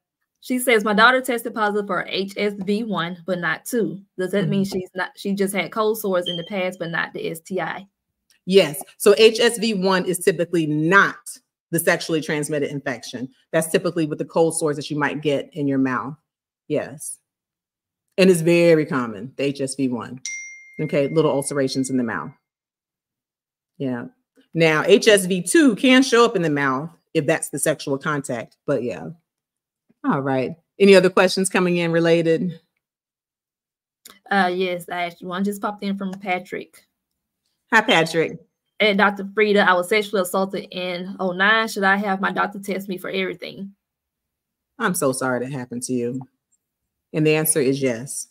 She says, my daughter tested positive for HSV1, but not 2. Does that mean she just had cold sores in the past, but not the STI? Yes. So HSV1 is typically not the sexually transmitted infection. That's typically with the cold sores that you might get in your mouth. Yes. And it's very common, the HSV1. Okay, little ulcerations in the mouth. Yeah. Now, HSV2 can show up in the mouth if that's the sexual contact, but yeah. All right. Any other questions coming in related? Yes, I asked you one. Just popped in from Patrick. Hi, Patrick. And Dr. Frita, I was sexually assaulted in 2009. Should I have my doctor test me for everything? I'm so sorry that happened to you. And the answer is yes.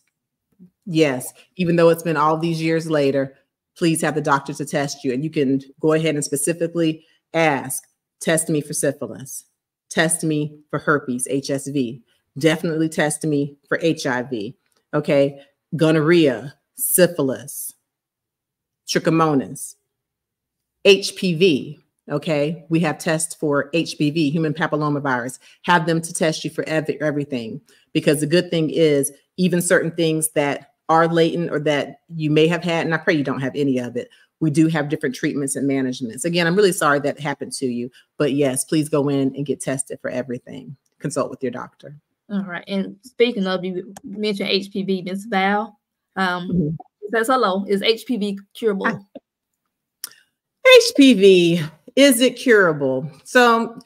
Yes. Even though it's been all these years later, please have the doctor to test you. And you can go ahead and specifically ask, test me for syphilis, test me for herpes, HSV, definitely test me for HIV, okay? Gonorrhea, syphilis, trichomonas, HPV, okay? We have tests for HPV, human papillomavirus. Have them to test you for everything, because the good thing is, even certain things that are latent or that you may have had, and I pray you don't have any of it, we do have different treatments and managements. Again, I'm really sorry that happened to you, but yes, please go in and get tested for everything. Consult with your doctor. All right. And speaking of, you mentioned HPV, Ms. Val. Says, hello, is HPV curable? HPV, is it curable? So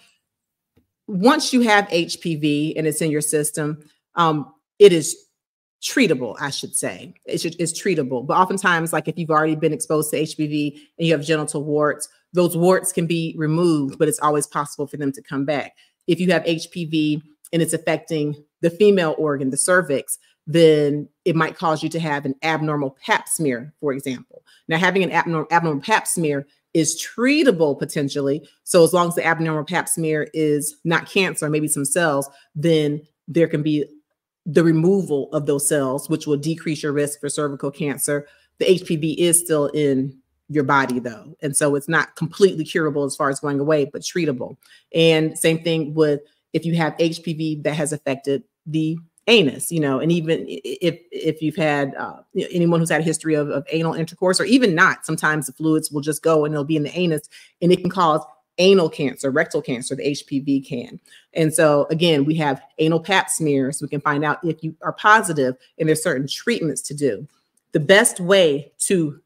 once you have HPV and it's in your system, it is treatable, I should say. It's treatable. But oftentimes, like if you've already been exposed to HPV and you have genital warts, those warts can be removed, but it's always possible for them to come back. If you have HPV and it's affecting the female organ, the cervix, then it might cause you to have an abnormal pap smear, for example. Now, having an abnormal pap smear is treatable potentially. So as long as the abnormal pap smear is not cancer, maybe some cells, then there can be the removal of those cells, which will decrease your risk for cervical cancer. The HPV is still in your body though. And so it's not completely curable as far as going away, but treatable. And same thing with if you have HPV that has affected the anus, you know, and even if you've had anyone who's had a history of anal intercourse, or even not, sometimes the fluids will just go and they'll be in the anus, and it can cause anal cancer, rectal cancer, the HPV can. And so again, we have anal pap smears. We can find out if you are positive, and there's certain treatments to do. The best way to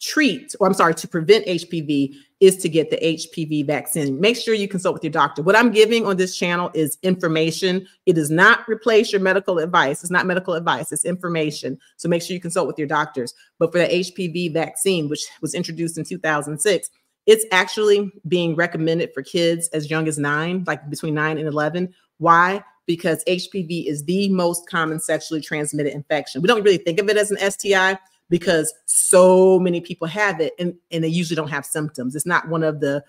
to prevent HPV is to get the HPV vaccine. Make sure you consult with your doctor. What I'm giving on this channel is information. It does not replace your medical advice. It's not medical advice, it's information. So make sure you consult with your doctors. But for the HPV vaccine, which was introduced in 2006, it's actually being recommended for kids as young as 9, like between 9 and 11. Why? Because HPV is the most common sexually transmitted infection. We don't really think of it as an STI, because so many people have it and they usually don't have symptoms. It's not one of the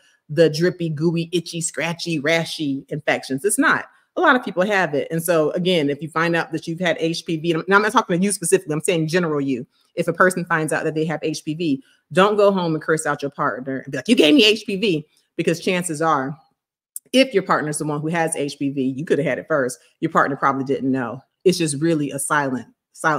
drippy, gooey, itchy, scratchy, rashy infections. It's not. A lot of people have it. And so again, if you find out that you've had HPV, and I'm not talking to you specifically, I'm saying general you. If a person finds out that they have HPV, don't go home and curse out your partner and be like, you gave me HPV, because chances are, if your partner is the one who has HPV, you could have had it first. Your partner probably didn't know. It's just really a silent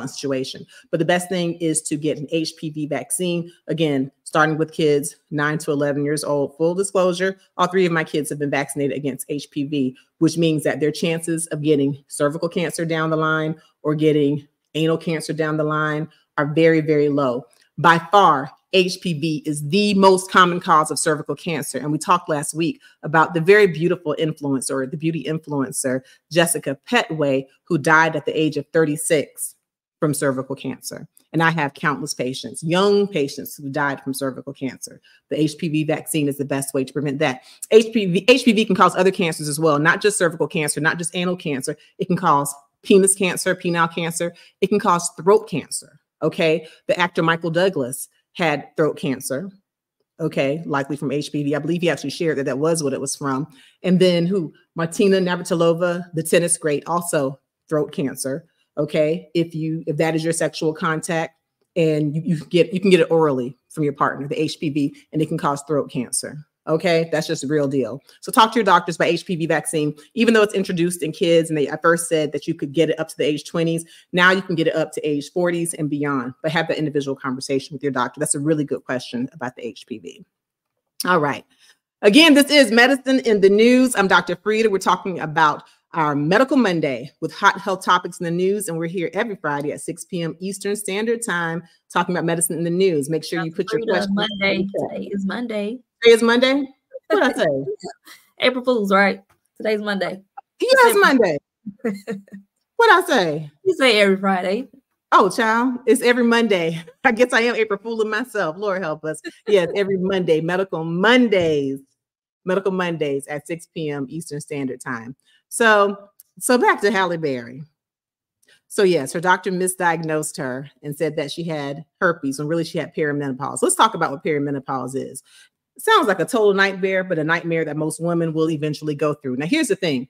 situation. But the best thing is to get an HPV vaccine. Again, starting with kids 9 to 11 years old. Full disclosure, all 3 of my kids have been vaccinated against HPV, which means that their chances of getting cervical cancer down the line or getting anal cancer down the line are very, very low. By far, HPV is the most common cause of cervical cancer. And we talked last week about the very beautiful influencer, the beauty influencer, Jessica Petway, who died at the age of 36 from cervical cancer. And I have countless patients, young patients who died from cervical cancer. The HPV vaccine is the best way to prevent that. HPV can cause other cancers as well, not just cervical cancer, not just anal cancer. It can cause penis cancer, penile cancer. It can cause throat cancer, okay? The actor Michael Douglas had throat cancer, okay, likely from HPV. I believe he actually shared that was what it was from. And then who? Martina Navratilova, the tennis great, also throat cancer, okay? If that is your sexual contact and you can get it orally from your partner, the HPV, and it can cause throat cancer, okay? That's just a real deal. So talk to your doctors about HPV vaccine. Even though it's introduced in kids and they at first said that you could get it up to the age 20s, now you can get it up to age 40s and beyond, but have that individual conversation with your doctor. That's a really good question about the HPV. All right. Again, this is Medicine in the News. I'm Dr. Frita. We're talking about our Medical Monday with hot health topics in the news. And we're here every Friday at 6 p.m. Eastern Standard Time talking about medicine in the news. Make sure you put your questions. Monday. Today is Monday. Today is Monday? What did I say? April Fool's, right? Today's Monday. Yes, Monday. What did I say? You say every Friday. Oh, child, it's every Monday. I guess I am April Fooling myself. Lord help us. Yes, every Monday, Medical Mondays. Medical Mondays at 6 p.m. Eastern Standard Time. So back to Halle Berry. So yes, her doctor misdiagnosed her and said that she had herpes when really she had perimenopause. Let's talk about what perimenopause is. It sounds like a total nightmare, but a nightmare that most women will eventually go through. Now, here's the thing.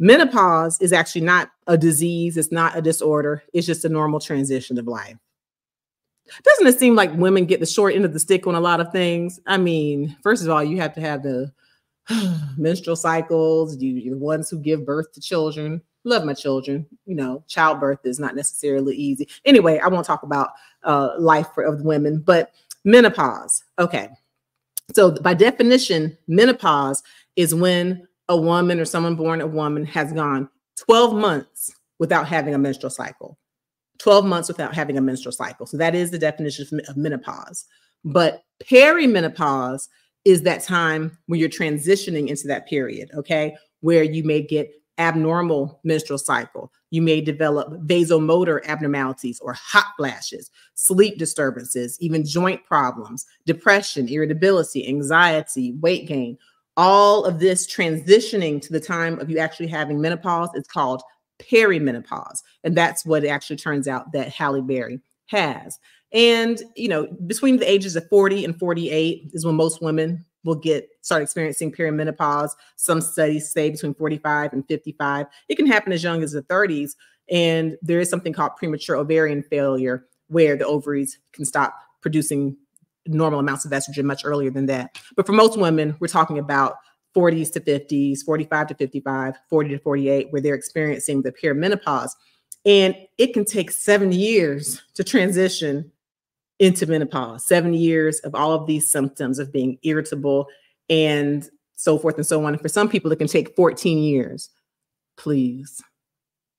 Menopause is actually not a disease. It's not a disorder. It's just a normal transition of life. Doesn't it seem like women get the short end of the stick on a lot of things? I mean, first of all, you have to have the menstrual cycles. You're the ones who give birth to children. Love my children. You know, childbirth is not necessarily easy. Anyway, I won't talk about life of women, but menopause. Okay. So by definition, menopause is when a woman or someone born a woman has gone 12 months without having a menstrual cycle. 12 months without having a menstrual cycle. So that is the definition of menopause. But perimenopause is that time when you're transitioning into that period, okay, where you may get abnormal menstrual cycle. You may develop vasomotor abnormalities or hot flashes, sleep disturbances, even joint problems, depression, irritability, anxiety, weight gain. All of this transitioning to the time of you actually having menopause is called perimenopause. And that's what it actually turns out that Halle Berry has. And, you know, between the ages of 40 and 48 is when most women will start experiencing perimenopause. Some studies say between 45 and 55. It can happen as young as the 30s. And there is something called premature ovarian failure, where the ovaries can stop producing normal amounts of estrogen much earlier than that. But for most women, we're talking about 40s to 50s, 45 to 55, 40 to 48, where they're experiencing the perimenopause. And it can take 7 years to transition into menopause, 7 years of all of these symptoms of being irritable and so forth and so on. And for some people, it can take 14 years. Please.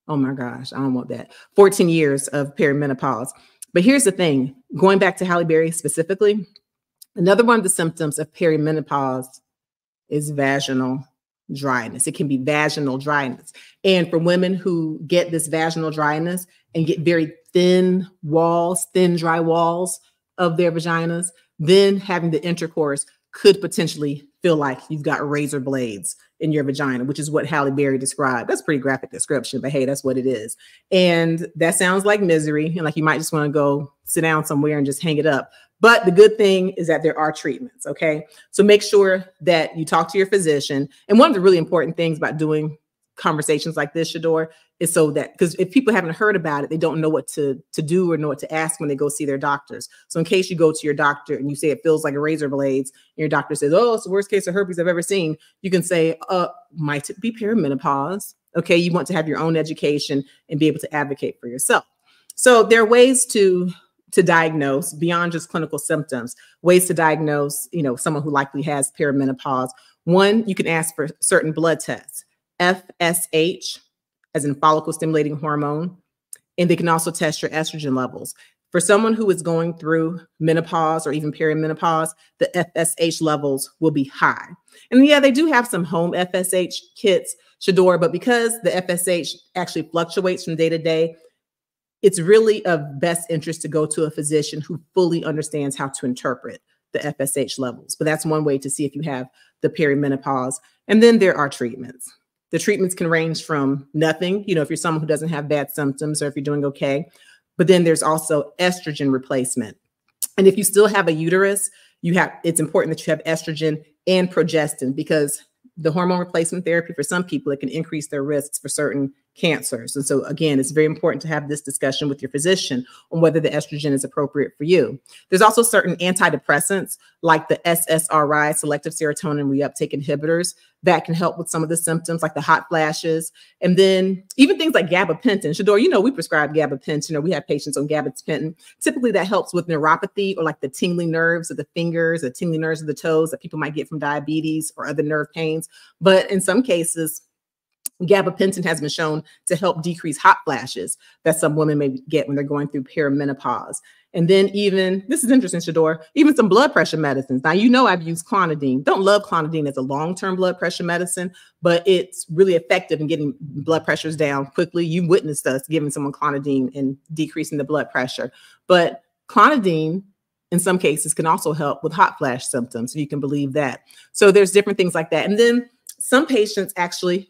Oh my gosh, I don't want that. 14 years of perimenopause. But here's the thing, going back to Halle Berry specifically, another one of the symptoms of perimenopause is vaginal dryness. It can be vaginal dryness. And for women who get this vaginal dryness and get very thin walls, thin dry walls of their vaginas, then having the intercourse could potentially feel like you've got razor blades in your vagina, which is what Halle Berry described. That's a pretty graphic description, but hey, that's what it is. And that sounds like misery and like you might just want to go sit down somewhere and just hang it up. But the good thing is that there are treatments, okay? So make sure that you talk to your physician. And one of the really important things about doing conversations like this, Shador, is so that, because if people haven't heard about it, they don't know what to do or know what to ask when they go see their doctors. So in case you go to your doctor and you say it feels like a razor blades, and your doctor says, oh, it's the worst case of herpes I've ever seen, you can say, might it be perimenopause? Okay, you want to have your own education and be able to advocate for yourself. So there are ways to diagnose beyond just clinical symptoms, ways to diagnose, you know, someone who likely has perimenopause. One, you can ask for certain blood tests. FSH, as in follicle stimulating hormone, and they can also test your estrogen levels. For someone who is going through menopause or even perimenopause, the FSH levels will be high. And yeah, they do have some home FSH kits, Shador, but because the FSH actually fluctuates from day to day, it's really of best interest to go to a physician who fully understands how to interpret the FSH levels. But that's one way to see if you have the perimenopause. And then there are treatments. The treatments can range from nothing, you know, if you're someone who doesn't have bad symptoms or if you're doing okay, but then there's also estrogen replacement. And if you still have a uterus, it's important that you have estrogen and progestin because the hormone replacement therapy for some people, it can increase their risks for certain cancers. And so again, it's very important to have this discussion with your physician on whether the estrogen is appropriate for you. There's also certain antidepressants like the SSRI, selective serotonin reuptake inhibitors, that can help with some of the symptoms like the hot flashes. And then even things like gabapentin. Shador, you know, we prescribe gabapentin or we have patients on gabapentin. Typically that helps with neuropathy or like the tingling nerves of the fingers, the tingling nerves of the toes that people might get from diabetes or other nerve pains. But in some cases, gabapentin has been shown to help decrease hot flashes that some women may get when they're going through perimenopause. And then even, this is interesting, Shador, even some blood pressure medicines. Now, you know I've used clonidine. Don't love clonidine as a long-term blood pressure medicine, but it's really effective in getting blood pressures down quickly. You witnessed us giving someone clonidine and decreasing the blood pressure. But clonidine, in some cases, can also help with hot flash symptoms, if you can believe that. So there's different things like that. And then some patients actually,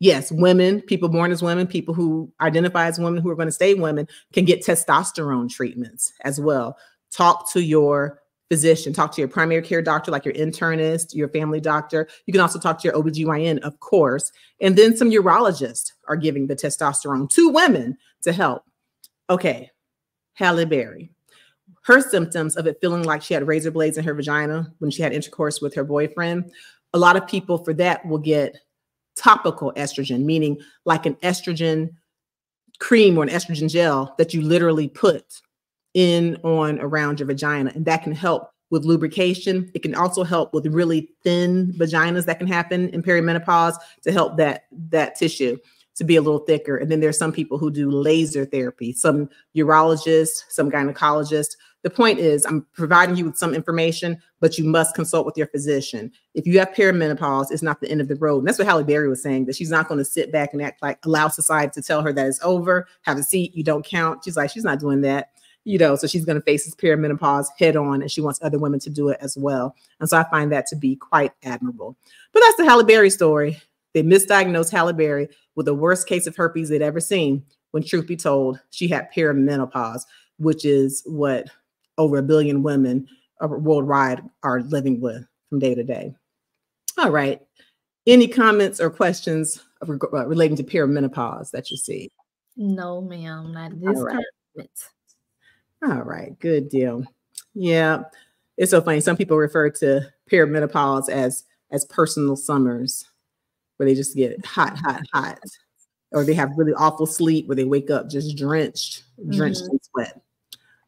yes, women, people born as women, people who identify as women who are going to stay women can get testosterone treatments as well. Talk to your physician, talk to your primary care doctor, like your internist, your family doctor. You can also talk to your OBGYN, of course. And then some urologists are giving the testosterone to women to help. Okay, Halle Berry. Her symptoms of it feeling like she had razor blades in her vagina when she had intercourse with her boyfriend, a lot of people for that will get topical estrogen, meaning like an estrogen cream or an estrogen gel that you literally put in on around your vagina. And that can help with lubrication. It can also help with really thin vaginas that can happen in perimenopause to help that tissue to be a little thicker. And then there's some people who do laser therapy, some urologists, some gynecologists. The point is I'm providing you with some information, but you must consult with your physician. If you have perimenopause, it's not the end of the road. And that's what Halle Berry was saying, that she's not going to sit back and act like allow society to tell her that it's over, have a seat, you don't count. She's like, she's not doing that, you know, so she's going to face this perimenopause head on and she wants other women to do it as well. And so I find that to be quite admirable. But that's the Halle Berry story. They misdiagnosed Halle Berry with the worst case of herpes they'd ever seen when, truth be told, she had perimenopause, which is what over 1 billion women worldwide are living with from day to day. All right. Any comments or questions relating to perimenopause that you see? No, ma'am, not this time. All right. Good deal. Yeah. It's so funny. Some people refer to perimenopause as personal summers where they just get hot, hot, hot, or they have really awful sleep where they wake up just drenched in sweat.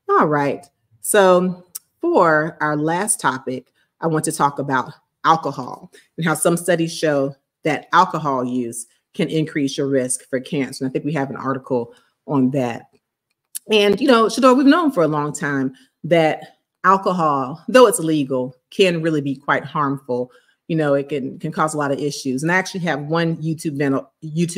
All right. So for our last topic, I want to talk about alcohol and how some studies show that alcohol use can increase your risk for cancer. And I think we have an article on that. And, you know, Shador, we've known for a long time that alcohol, though it's legal, can really be quite harmful. You know, it can cause a lot of issues. And I actually have one YouTube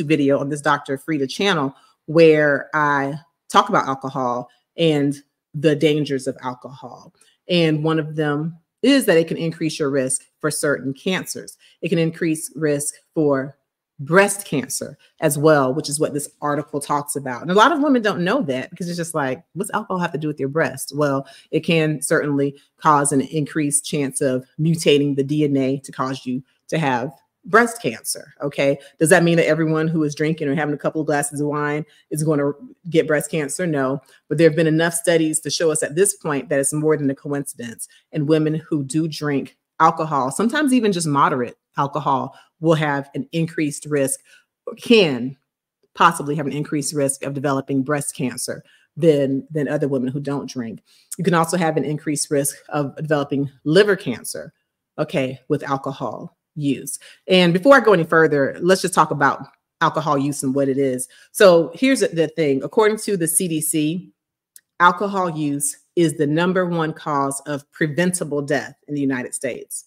video on this Dr. Frita channel where I talk about alcohol and the dangers of alcohol. And one of them is that it can increase your risk for certain cancers. It can increase risk for breast cancer as well, which is what this article talks about. And a lot of women don't know that because it's just like, what's alcohol have to do with your breast? Well, it can certainly cause an increased chance of mutating the DNA to cause you to have breast cancer. Okay. Does that mean that everyone who is drinking or having a couple of glasses of wine is going to get breast cancer? No, but there have been enough studies to show us at this point that it's more than a coincidence. And women who do drink alcohol, sometimes even just moderate alcohol, will have an increased risk, or can possibly have an increased risk of developing breast cancer than other women who don't drink. You can also have an increased risk of developing liver cancer, okay, with alcohol use. And before I go any further, let's just talk about alcohol use and what it is. So here's the thing. According to the CDC, alcohol use is the #1 cause of preventable death in the United States.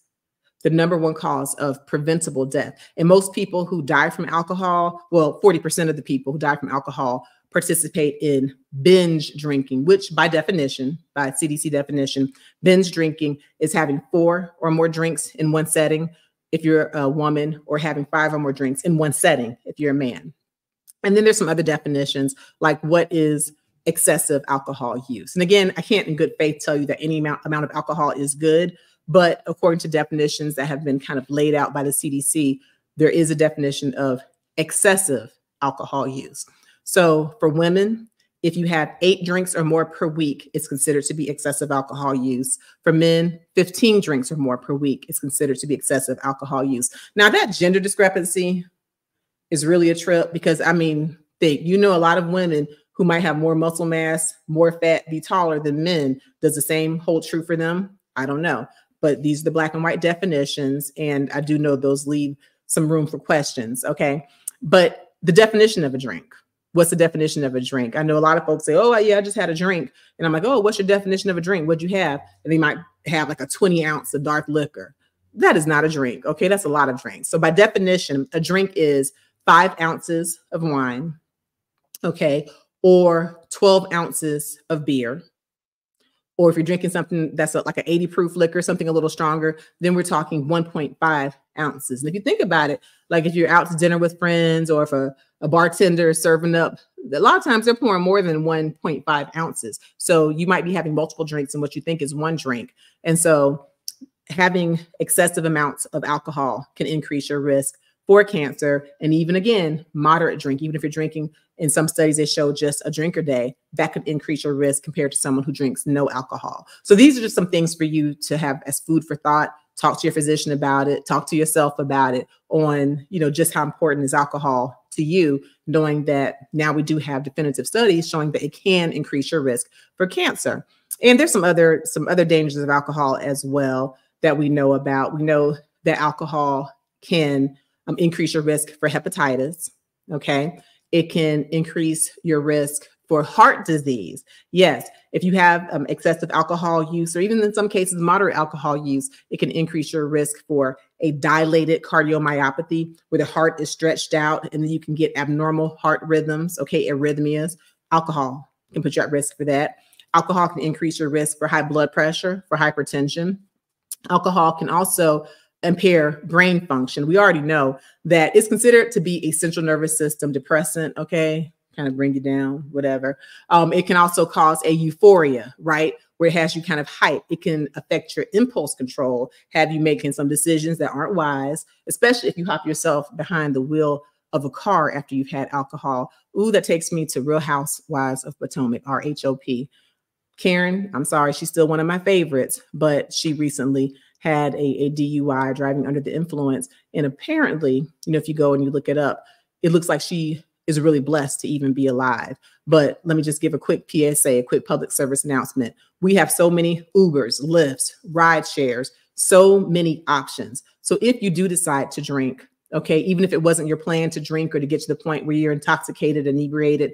The #1 cause of preventable death. And most people who die from alcohol, well, 40% of the people who die from alcohol participate in binge drinking, which by definition, by CDC definition, binge drinking is having 4 or more drinks in one setting if you're a woman, or having 5 or more drinks in one setting if you're a man. And then there's some other definitions, like what is excessive alcohol use. And again, I can't in good faith tell you that any amount of alcohol is good, but according to definitions that have been kind of laid out by the CDC, there is a definition of excessive alcohol use. So for women, if you have 8 drinks or more per week, it's considered to be excessive alcohol use. For men, 15 drinks or more per week is considered to be excessive alcohol use. Now, that gender discrepancy is really a trip because, I mean, you know, a lot of women who might have more muscle mass, more fat, be taller than men. Does the same hold true for them? I don't know. But these are the black and white definitions, and I do know those leave some room for questions, okay? But the definition of a drink. What's the definition of a drink? I know a lot of folks say, oh, yeah, I just had a drink. And I'm like, oh, what's your definition of a drink? What'd you have? And they might have like a 20-ounce of dark liquor. That is not a drink. Okay, that's a lot of drinks. So by definition, a drink is 5 ounces of wine, okay, or 12 ounces of beer. Or if you're drinking something that's like an 80 proof liquor, something a little stronger, then we're talking 1.5 ounces. And if you think about it, like if you're out to dinner with friends, or if a bartender is serving up, a lot of times they're pouring more than 1.5 ounces. So you might be having multiple drinks in what you think is one drink. And so having excessive amounts of alcohol can increase your risk for cancer. And even again, moderate drink, even if you're drinking, in some studies, they show just a drink a day, that could increase your risk compared to someone who drinks no alcohol. So these are just some things for you to have as food for thought. Talk to your physician about it, talk to yourself about it on, you know, just how important is alcohol to you, knowing that now we do have definitive studies showing that it can increase your risk for cancer. And there's some other dangers of alcohol as well that we know about. We know that alcohol can increase your risk for hepatitis, okay? It can increase your risk for heart disease. Yes, if you have excessive alcohol use, or even in some cases, moderate alcohol use, it can increase your risk for a dilated cardiomyopathy where the heart is stretched out, and then you can get abnormal heart rhythms, okay, arrhythmias. Alcohol can put you at risk for that. Alcohol can increase your risk for high blood pressure, for hypertension. Alcohol can also impair brain function. We already know that it's considered to be a central nervous system depressant, okay? Kind of bring you down, whatever. It can also cause a euphoria, right? Where it has you kind of hype. It can affect your impulse control, have you making some decisions that aren't wise, especially if you hop yourself behind the wheel of a car after you've had alcohol. Ooh, that takes me to Real Housewives of Potomac, RHOP. Karen, I'm sorry, she's still one of my favorites, but she recently had a DUI, driving under the influence. And apparently, you know, if you go and you look it up, it looks like she is really blessed to even be alive. But let me just give a quick PSA, a quick public service announcement. We have so many Ubers, Lyfts, ride shares, so many options. So if you do decide to drink, okay, even if it wasn't your plan to drink or to get to the point where you're intoxicated, inebriated,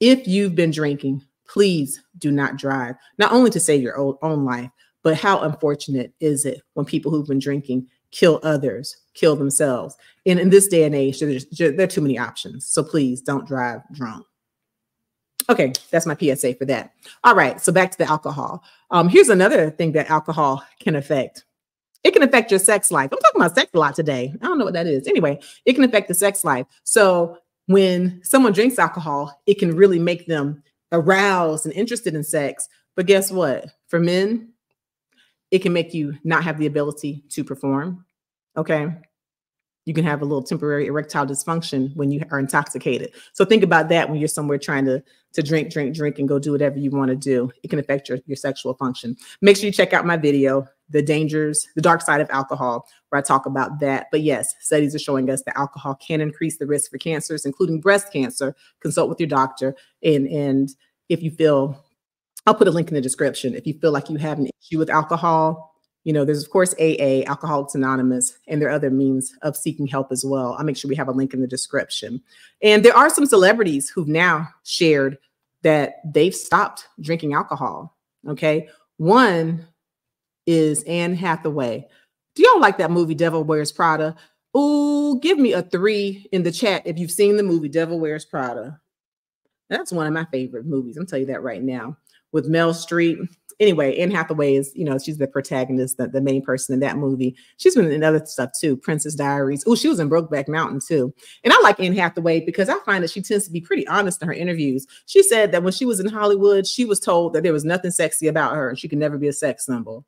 if you've been drinking, Please do not drive, not only to save your own life, but how unfortunate is it when people who've been drinking kill others, kill themselves? And in this day and age, there are too many options. So please don't drive drunk. Okay, that's my PSA for that. All right, so back to the alcohol. Here's another thing that alcohol can affect. It can affect your sex life. I'm talking about sex a lot today. I don't know what that is. Anyway, it can affect the sex life. So when someone drinks alcohol, it can really make them aroused and interested in sex. But guess what? For men, it can make you not have the ability to perform. Okay. You can have a little temporary erectile dysfunction when you are intoxicated. So think about that when you're somewhere trying to drink and go do whatever you want to do. It can affect your sexual function. Make sure you check out my video, The Dangers, The Dark Side of Alcohol, where I talk about that. But yes, studies are showing us that alcohol can increase the risk for cancers, including breast cancer. Consult with your doctor. And if you feel, I'll put a link in the description. If you feel like you have an issue with alcohol, you know, there's, of course, AA, Alcoholics Anonymous, and there are other means of seeking help as well. I'll make sure we have a link in the description. And there are some celebrities who've now shared that they've stopped drinking alcohol, okay? One is Anne Hathaway. Do y'all like that movie, Devil Wears Prada? Ooh, give me a 3 in the chat if you've seen the movie Devil Wears Prada. That's one of my favorite movies. I'm telling you that right now. With Mel Street. Anyway, Anne Hathaway is, you know, she's the protagonist, the main person in that movie. She's been in other stuff too, Princess Diaries. Oh, she was in Brokeback Mountain too. And I like Anne Hathaway because I find that she tends to be pretty honest in her interviews. She said that when she was in Hollywood, she was told that there was nothing sexy about her and she could never be a sex symbol.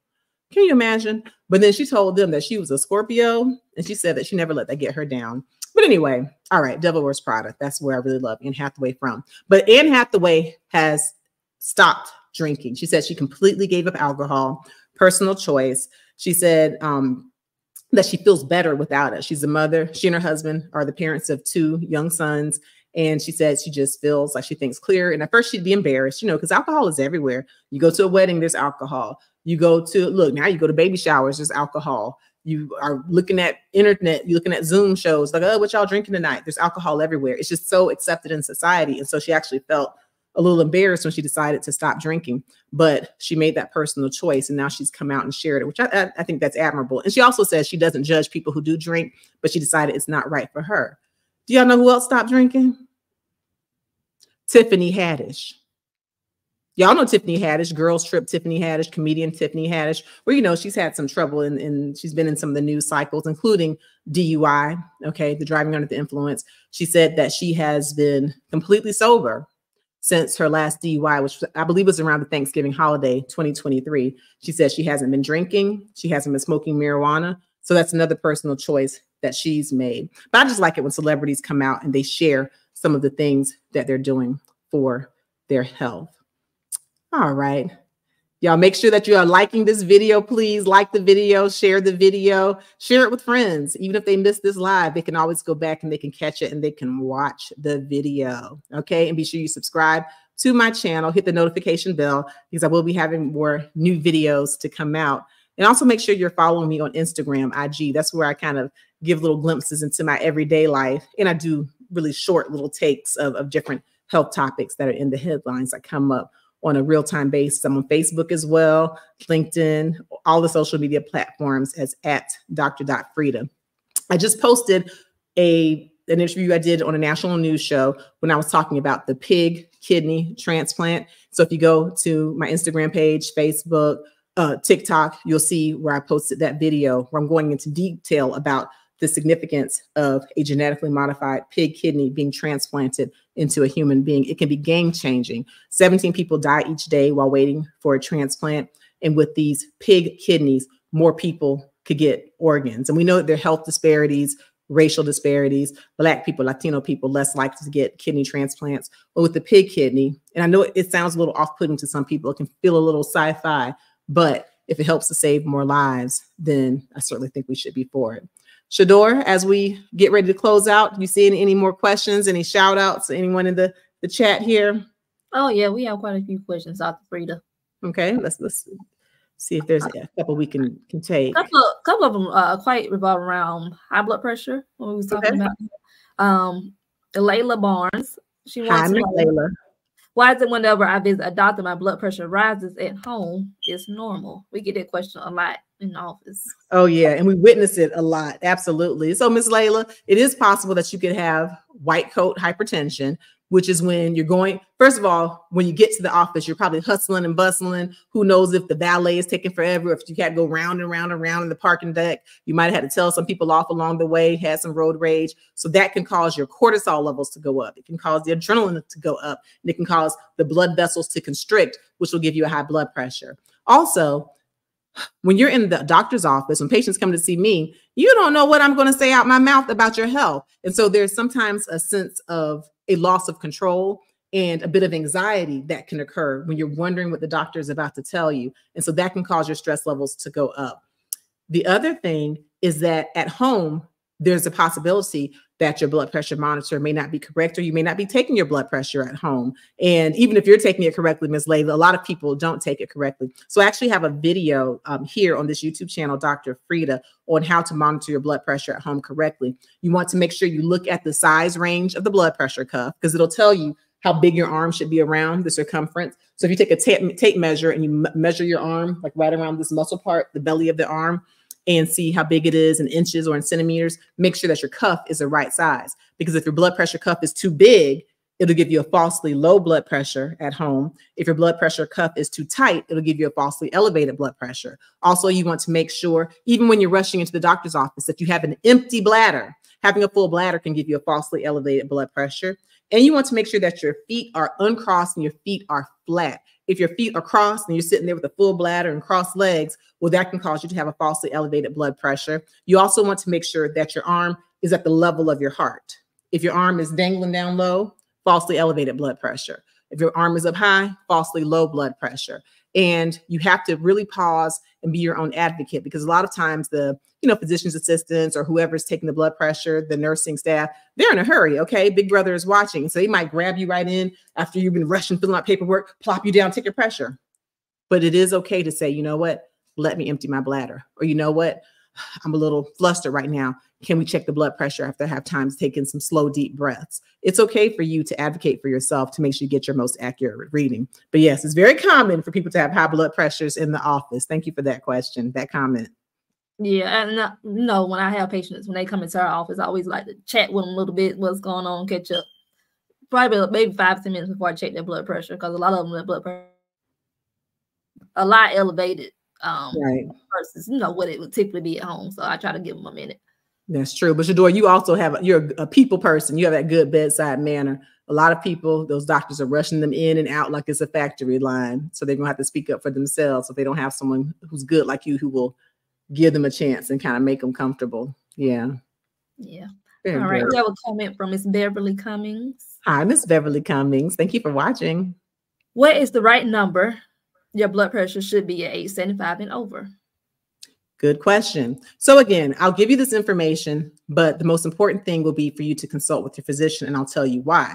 Can you imagine? But then she told them that she was a Scorpio and she said that she never let that get her down. But anyway, all right, Devil Wears Prada. That's where I really love Anne Hathaway from. But Anne Hathaway has stopped drinking. She said she completely gave up alcohol, personal choice. She said that she feels better without it. She's a mother. She and her husband are the parents of 2 young sons. And she said she just feels like she thinks clear. And at first she'd be embarrassed, you know, because alcohol is everywhere. You go to a wedding, there's alcohol. You go to, look, now you go to baby showers, there's alcohol. You are looking at internet, you're looking at Zoom shows, like, oh, what y'all drinking tonight? There's alcohol everywhere. It's just so accepted in society. And so she actually felt a little embarrassed when she decided to stop drinking, but she made that personal choice and now she's come out and shared it, which I think that's admirable. And she also says she doesn't judge people who do drink, but she decided it's not right for her. Do y'all know who else stopped drinking? Tiffany Haddish. Y'all know Tiffany Haddish, Girls Trip Tiffany Haddish, comedian Tiffany Haddish, where, you know, she's had some trouble and she's been in some of the news cycles, including DUI, okay, the driving under the influence. She said that she has been completely sober since her last DUI, which I believe was around the Thanksgiving holiday, 2023. She says she hasn't been drinking. She hasn't been smoking marijuana. So that's another personal choice that she's made. But I just like it when celebrities come out and they share some of the things that they're doing for their health. All right. Y'all make sure that you are liking this video. Please like the video, share the video, share it with friends. Even if they missed this live, they can always go back and they can catch it and they can watch the video. Okay. And be sure you subscribe to my channel, hit the notification bell because I will be having more new videos to come out. And also make sure you're following me on Instagram, IG. That's where I kind of give little glimpses into my everyday life. And I do really short little takes of different health topics that are in the headlines that come up on a real-time basis. I'm on Facebook as well, LinkedIn, all the social media platforms as at Dr. Frita. I just posted an interview I did on a national news show when I was talking about the pig kidney transplant. So if you go to my Instagram page, Facebook, TikTok, you'll see where I posted that video where I'm going into detail about the significance of a genetically modified pig kidney being transplanted into a human being. It can be game-changing. 17 people die each day while waiting for a transplant. And with these pig kidneys, more people could get organs. And we know that there are health disparities, racial disparities, Black people, Latino people, less likely to get kidney transplants. But with the pig kidney, and I know it sounds a little off-putting to some people, it can feel a little sci-fi, but if it helps to save more lives, then I certainly think we should be for it. Shador, as we get ready to close out, you see any more questions, any shout outs, anyone in the chat here? Oh, yeah, we have quite a few questions, Dr. Frita. Okay, let's see if there's a couple we can take. A couple of them quite revolve around high blood pressure when we was talking about. Layla Barnes. She wants to know, Layla. Why is it whenever I visit a doctor, my blood pressure rises at home? It's normal. We get that question a lot in the office. Oh, yeah. And we witness it a lot. Absolutely. So, Ms. Layla, it is possible that you could have white coat hypertension, which is when you're going, first of all, when you get to the office, you're probably hustling and bustling. Who knows if the valet is taking forever, if you got to go round and round and round in the parking deck. You might have had to tell some people off along the way, had some road rage. So that can cause your cortisol levels to go up. It can cause the adrenaline to go up. And it can cause the blood vessels to constrict, which will give you a high blood pressure. Also, when you're in the doctor's office, when patients come to see me, you don't know what I'm going to say out my mouth about your health. And so there's sometimes a sense of a loss of control and a bit of anxiety that can occur when you're wondering what the doctor is about to tell you. And so that can cause your stress levels to go up. The other thing is that at home, there's a possibility that your blood pressure monitor may not be correct, or you may not be taking your blood pressure at home. And even if you're taking it correctly, Ms. Layla, a lot of people don't take it correctly. So I actually have a video here on this YouTube channel, Dr. Frita, on how to monitor your blood pressure at home correctly. You want to make sure you look at the size range of the blood pressure cuff, because it'll tell you how big your arm should be around the circumference. So if you take a tape measure and you measure your arm, like right around this muscle part, the belly of the arm, and see how big it is in inches or in centimeters, make sure that your cuff is the right size. Because if your blood pressure cuff is too big, it'll give you a falsely low blood pressure at home. If your blood pressure cuff is too tight, it'll give you a falsely elevated blood pressure. Also, you want to make sure, even when you're rushing into the doctor's office, that you have an empty bladder. Having a full bladder can give you a falsely elevated blood pressure. And you want to make sure that your feet are uncrossed and your feet are flat. If your feet are crossed and you're sitting there with a full bladder and crossed legs, well, that can cause you to have a falsely elevated blood pressure. You also want to make sure that your arm is at the level of your heart. If your arm is dangling down low, falsely elevated blood pressure. If your arm is up high, falsely low blood pressure. And you have to really pause and be your own advocate, because a lot of times the physician's assistants or whoever's taking the blood pressure, the nursing staff, they're in a hurry, okay? Big brother is watching. So they might grab you right in after you've been rushing, filling out paperwork, plop you down, take your pressure. But it is okay to say, you know what? Let me empty my bladder. Or you know what? I'm a little flustered right now. Can we check the blood pressure after I have time to take in some slow, deep breaths? It's okay for you to advocate for yourself to make sure you get your most accurate reading. But yes, it's very common for people to have high blood pressures in the office. Thank you for that question, that comment. Yeah, and no, when I have patients, when they come into our office, I always like to chat with them a little bit, what's going on, catch up. Probably maybe 5 to 10 minutes before I check their blood pressure, because a lot of them, their blood pressure a lot elevated right, versus what it would typically be at home. So I try to give them a minute. That's true. But Shador, you also have, you're a people person. You have that good bedside manner. A lot of people, those doctors are rushing them in and out like it's a factory line. So they're going to have to speak up for themselves if they don't have someone who's good like you, who will give them a chance and kind of make them comfortable. Yeah. Yeah. Very all right. We have a comment from Miss Beverly Cummings. Hi, Miss Beverly Cummings. Thank you for watching. What is the right number your blood pressure should be at age 75 and over? Good question. So again, I'll give you this information, but the most important thing will be for you to consult with your physician, and I'll tell you why.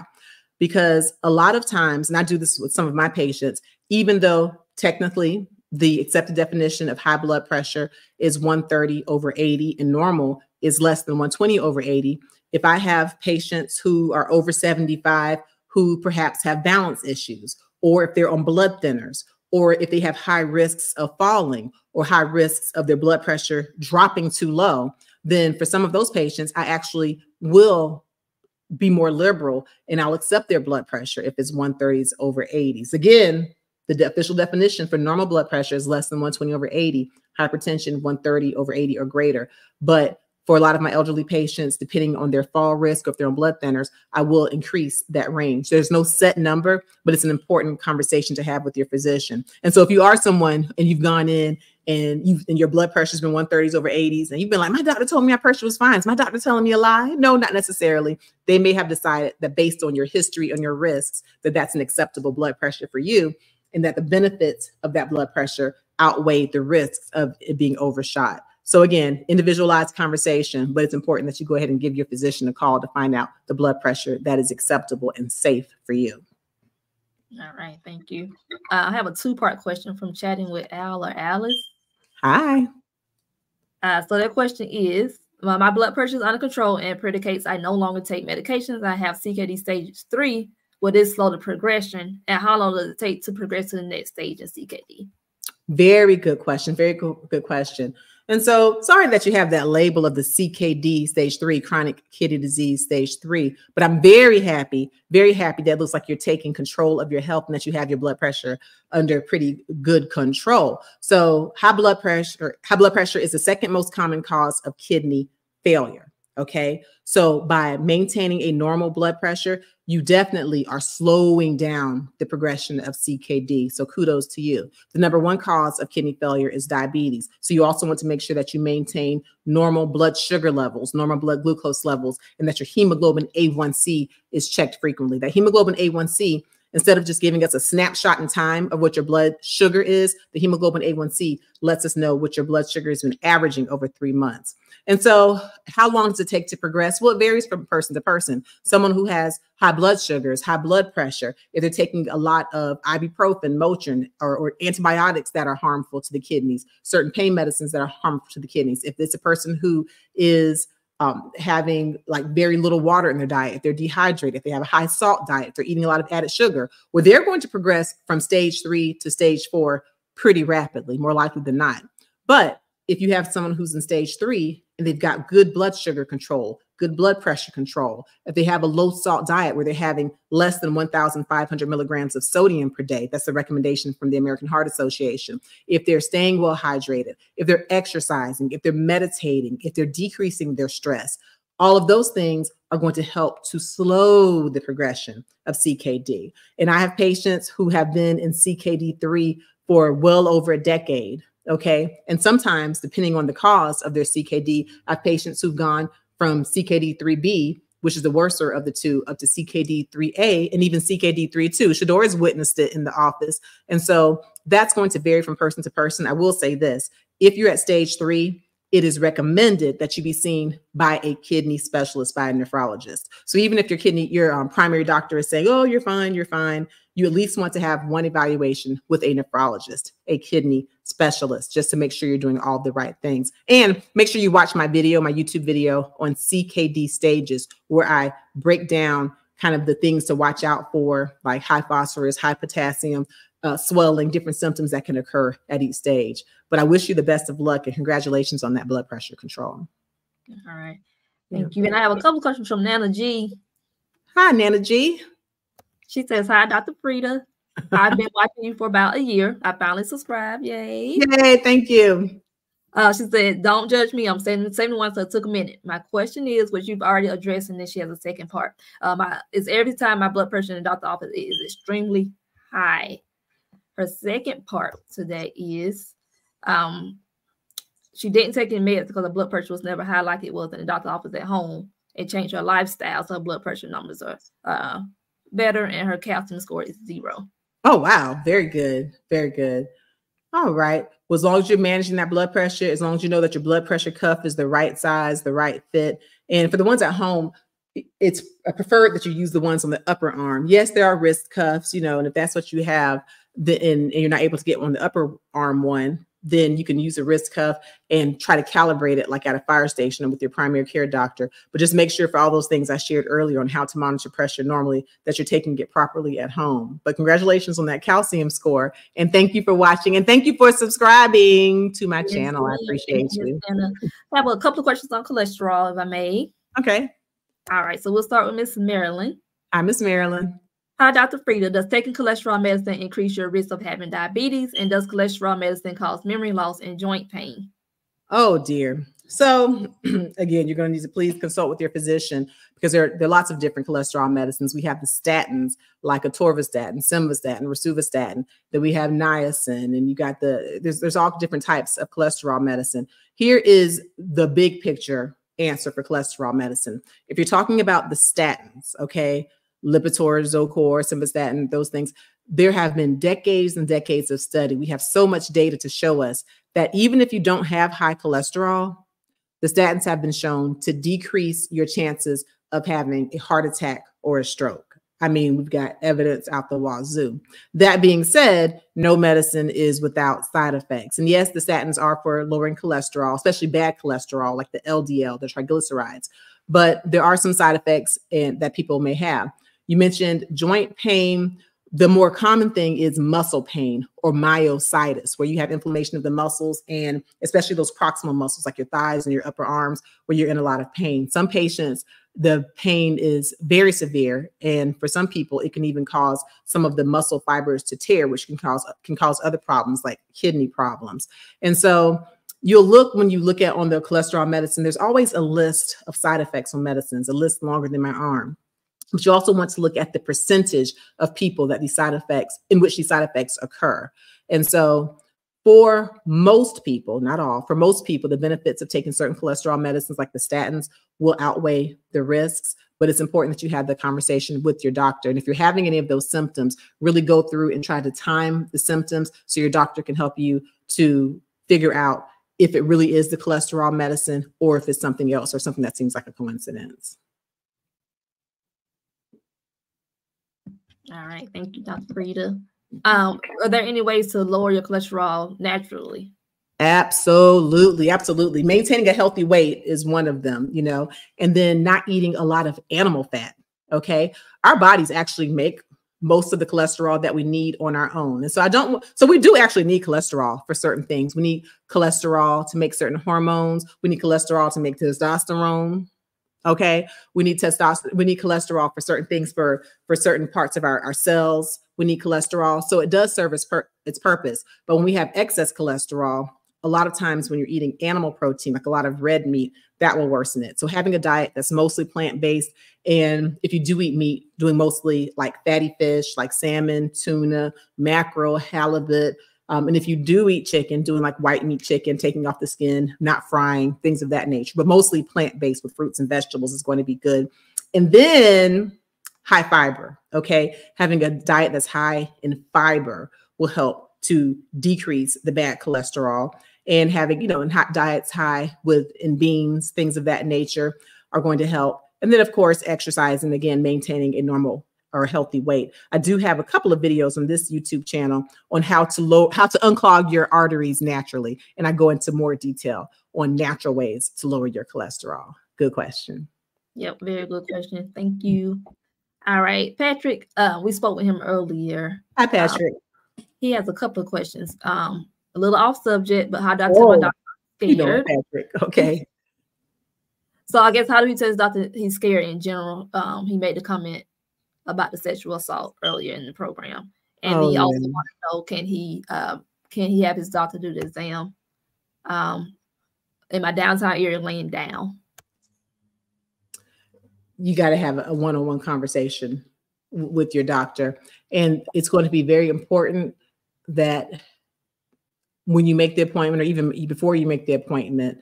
Because a lot of times, and I do this with some of my patients, even though technically the accepted definition of high blood pressure is 130 over 80 and normal is less than 120 over 80. If I have patients who are over 75 who perhaps have balance issues, or if they're on blood thinners, or if they have high risks of falling or high risks of their blood pressure dropping too low, then for some of those patients, I actually will be more liberal and I'll accept their blood pressure if it's 130s over 80s. Again, the official definition for normal blood pressure is less than 120 over 80, hypertension 130 over 80 or greater. But for a lot of my elderly patients, depending on their fall risk or if they're on blood thinners, I will increase that range. There's no set number, but it's an important conversation to have with your physician. And so if you are someone and you've gone in and your blood pressure has been 130s over 80s, and you've been like, my doctor told me my pressure was fine. Is my doctor telling me a lie? No, not necessarily. They may have decided that based on your history and your risks, that that's an acceptable blood pressure for you, and that the benefits of that blood pressure outweigh the risks of it being overshot. So again, individualized conversation, but it's important that you go ahead and give your physician a call to find out the blood pressure that is acceptable and safe for you. All right, thank you. I have a two-part question from Chatting with Al or Alice. Hi. So their question is, my blood pressure is under control and predicates I no longer take medications. I have CKD stage 3, Will this slow the progression? And how long does it take to progress to the next stage in CKD? Very good question. Very good question. And so, sorry that you have that label of the CKD stage 3, chronic kidney disease stage 3, but I'm very happy that it looks like you're taking control of your health and that you have your blood pressure under pretty good control. So high blood pressure is the second most common cause of kidney failure. Okay. So by maintaining a normal blood pressure, you definitely are slowing down the progression of CKD. So kudos to you. The #1 cause of kidney failure is diabetes. So you also want to make sure that you maintain normal blood sugar levels, normal blood glucose levels, and that your hemoglobin A1C is checked frequently. That hemoglobin A1C, instead of just giving us a snapshot in time of what your blood sugar is, the hemoglobin A1C lets us know what your blood sugar has been averaging over 3 months. And so how long does it take to progress? Well, it varies from person to person. Someone who has high blood sugars, high blood pressure, if they're taking a lot of ibuprofen, Motrin, or antibiotics that are harmful to the kidneys, certain pain medicines that are harmful to the kidneys. If it's a person who is having like very little water in their diet, if they're dehydrated, if they have a high salt diet, if they're eating a lot of added sugar, well, they're going to progress from stage 3 to stage 4 pretty rapidly, more likely than not. But if you have someone who's in stage 3 and they've got good blood sugar control, good blood pressure control, if they have a low salt diet where they're having less than 1,500 milligrams of sodium per day, that's the recommendation from the American Heart Association. If they're staying well hydrated, if they're exercising, if they're meditating, if they're decreasing their stress, all of those things are going to help to slow the progression of CKD. And I have patients who have been in CKD3 for well over a decade. Okay. And sometimes, depending on the cause of their CKD, I have patients who've gone from CKD3B, which is the worser of the two, up to CKD3A and even CKD3-2. Shador has witnessed it in the office. And so that's going to vary from person to person. I will say this. If you're at stage 3, it is recommended that you be seen by a kidney specialist, by a nephrologist. So even if your primary doctor is saying, oh, you're fine, you at least want to have one evaluation with a nephrologist, a kidney specialist, just to make sure you're doing all the right things. And make sure you watch my video, my YouTube video on CKD stages, where I break down kind of the things to watch out for, like high phosphorus, high potassium, swelling, different symptoms that can occur at each stage. But I wish you the best of luck and congratulations on that blood pressure control. All right. Thank you. And I have a couple questions from Nana G. Hi, Nana G. She says, hi, Dr. Frita. I've been watching you for about a year. I finally subscribed. Yay. Yay. Thank you. She said, don't judge me. I'm 71, so it took a minute. My question is, which you've already addressed, and then she has a second part. It's every time my blood pressure in the doctor's office is extremely high. Her second part to that is she didn't take any meds because her blood pressure was never high like it was in the doctor's office at home. It changed her lifestyle, so her blood pressure numbers are better and her calcium score is 0. Oh, wow. Very good. Very good. All right. Well, as long as you're managing that blood pressure, as long as you know that your blood pressure cuff is the right size, the right fit. And for the ones at home, it's preferred that you use the ones on the upper arm. Yes, there are wrist cuffs, you know, and if that's what you have, and you're not able to get on the upper arm one, then you can use a wrist cuff and try to calibrate it like at a fire station or with your primary care doctor. But just make sure for all those things I shared earlier on how to monitor pressure normally, that you're taking it properly at home. But congratulations on that calcium score. And thank you for watching. And thank you for subscribing to my channel. I appreciate you. Anna. I have a couple of questions on cholesterol, if I may. Okay. All right. So we'll start with Miss Marilyn. Hi, Miss Marilyn. Hi, Dr. Frita. Does taking cholesterol medicine increase your risk of having diabetes? And does cholesterol medicine cause memory loss and joint pain? Oh, dear. So, again, you're going to need to please consult with your physician because there are lots of different cholesterol medicines. We have the statins like atorvastatin, simvastatin, rosuvastatin. Then we have niacin, and you got there's all different types of cholesterol medicine. Here is the big picture answer for cholesterol medicine. If you're talking about the statins, okay, Lipitor, Zocor, simvastatin, those things, there have been decades and decades of study. We have so much data to show us that even if you don't have high cholesterol, the statins have been shown to decrease your chances of having a heart attack or a stroke. I mean, we've got evidence out the wazoo. That being said, no medicine is without side effects. And yes, the statins are for lowering cholesterol, especially bad cholesterol like the LDL, the triglycerides, but there are some side effects that people may have. You mentioned joint pain. The more common thing is muscle pain or myositis, where you have inflammation of the muscles, and especially those proximal muscles like your thighs and your upper arms, where you're in a lot of pain. Some patients, the pain is very severe. And for some people, it can even cause some of the muscle fibers to tear, which can cause other problems like kidney problems. And so you'll look, when you look at on the cholesterol medicine, there's always a list of side effects on medicines, a list longer than my arm. But you also want to look at the percentage of people that these side effects, in which these side effects occur. And so for most people, not all, for most people, the benefits of taking certain cholesterol medicines like the statins will outweigh the risks. But it's important that you have the conversation with your doctor. And if you're having any of those symptoms, really go through and try to time the symptoms so your doctor can help you to figure out if it really is the cholesterol medicine or if it's something else or something that seems like a coincidence. All right. Thank you, Dr. Frita. Are there any ways to lower your cholesterol naturally? Absolutely. Absolutely. Maintaining a healthy weight is one of them, you know, and then not eating a lot of animal fat. Okay. Our bodies actually make most of the cholesterol that we need on our own. And so we do actually need cholesterol for certain things. We need cholesterol to make certain hormones. We need cholesterol to make testosterone. Okay. We need testosterone. We need cholesterol for certain things, for certain parts of our cells. We need cholesterol. So it does serve its purpose. But when we have excess cholesterol, a lot of times when you're eating animal protein, like a lot of red meat, that will worsen it. So having a diet that's mostly plant-based, and if you do eat meat, doing mostly like fatty fish, like salmon, tuna, mackerel, halibut. And if you do eat chicken, doing like white meat chicken, taking off the skin, not frying, things of that nature, but mostly plant-based with fruits and vegetables is going to be good. And then high fiber, okay? Having a diet that's high in fiber will help to decrease the bad cholesterol, and having, you know, and hot diets high with, in beans, things of that nature are going to help. And then of course, exercise, and again, maintaining a normal or a healthy weight. I do have a couple of videos on this YouTube channel on how to unclog your arteries naturally. And I go into more detail on natural ways to lower your cholesterol. Good question. Yep, very good question. Thank you. All right, Patrick, we spoke with him earlier. Hi, Patrick. He has a couple of questions. A little off subject, but how do I tell my doctor he's scared? You know, Patrick. Okay. So I guess, how do we tell his doctor he's scared in general? He made the comment about the sexual assault earlier in the program, and he also want to know, can he have his doctor do the exam in my downtown area laying down? You got to have a one-on-one conversation with your doctor, and it's going to be very important that when you make the appointment, or even before you make the appointment,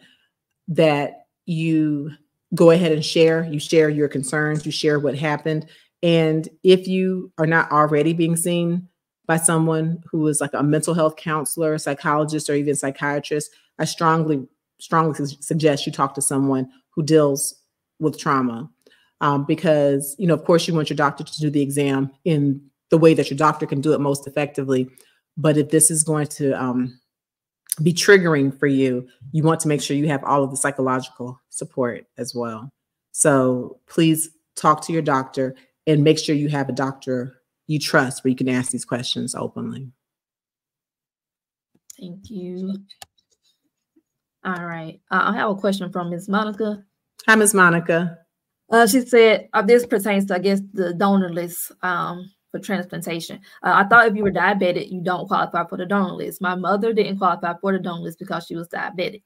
that you go ahead and share your concerns, you share what happened. And if you are not already being seen by someone who is like a mental health counselor, psychologist, or even psychiatrist, I strongly suggest you talk to someone who deals with trauma. Because, you know, of course you want your doctor to do the exam in the way that your doctor can do it most effectively. But if this is going to be triggering for you, you want to make sure you have all of the psychological support as well. So please talk to your doctor, and make sure you have a doctor you trust where you can ask these questions openly. Thank you. All right. I have a question from Ms. Monica. Hi, Ms. Monica. She said, this pertains to, I guess, the donor list for transplantation. I thought if you were diabetic, you don't qualify for the donor list. My mother didn't qualify for the donor list because she was diabetic.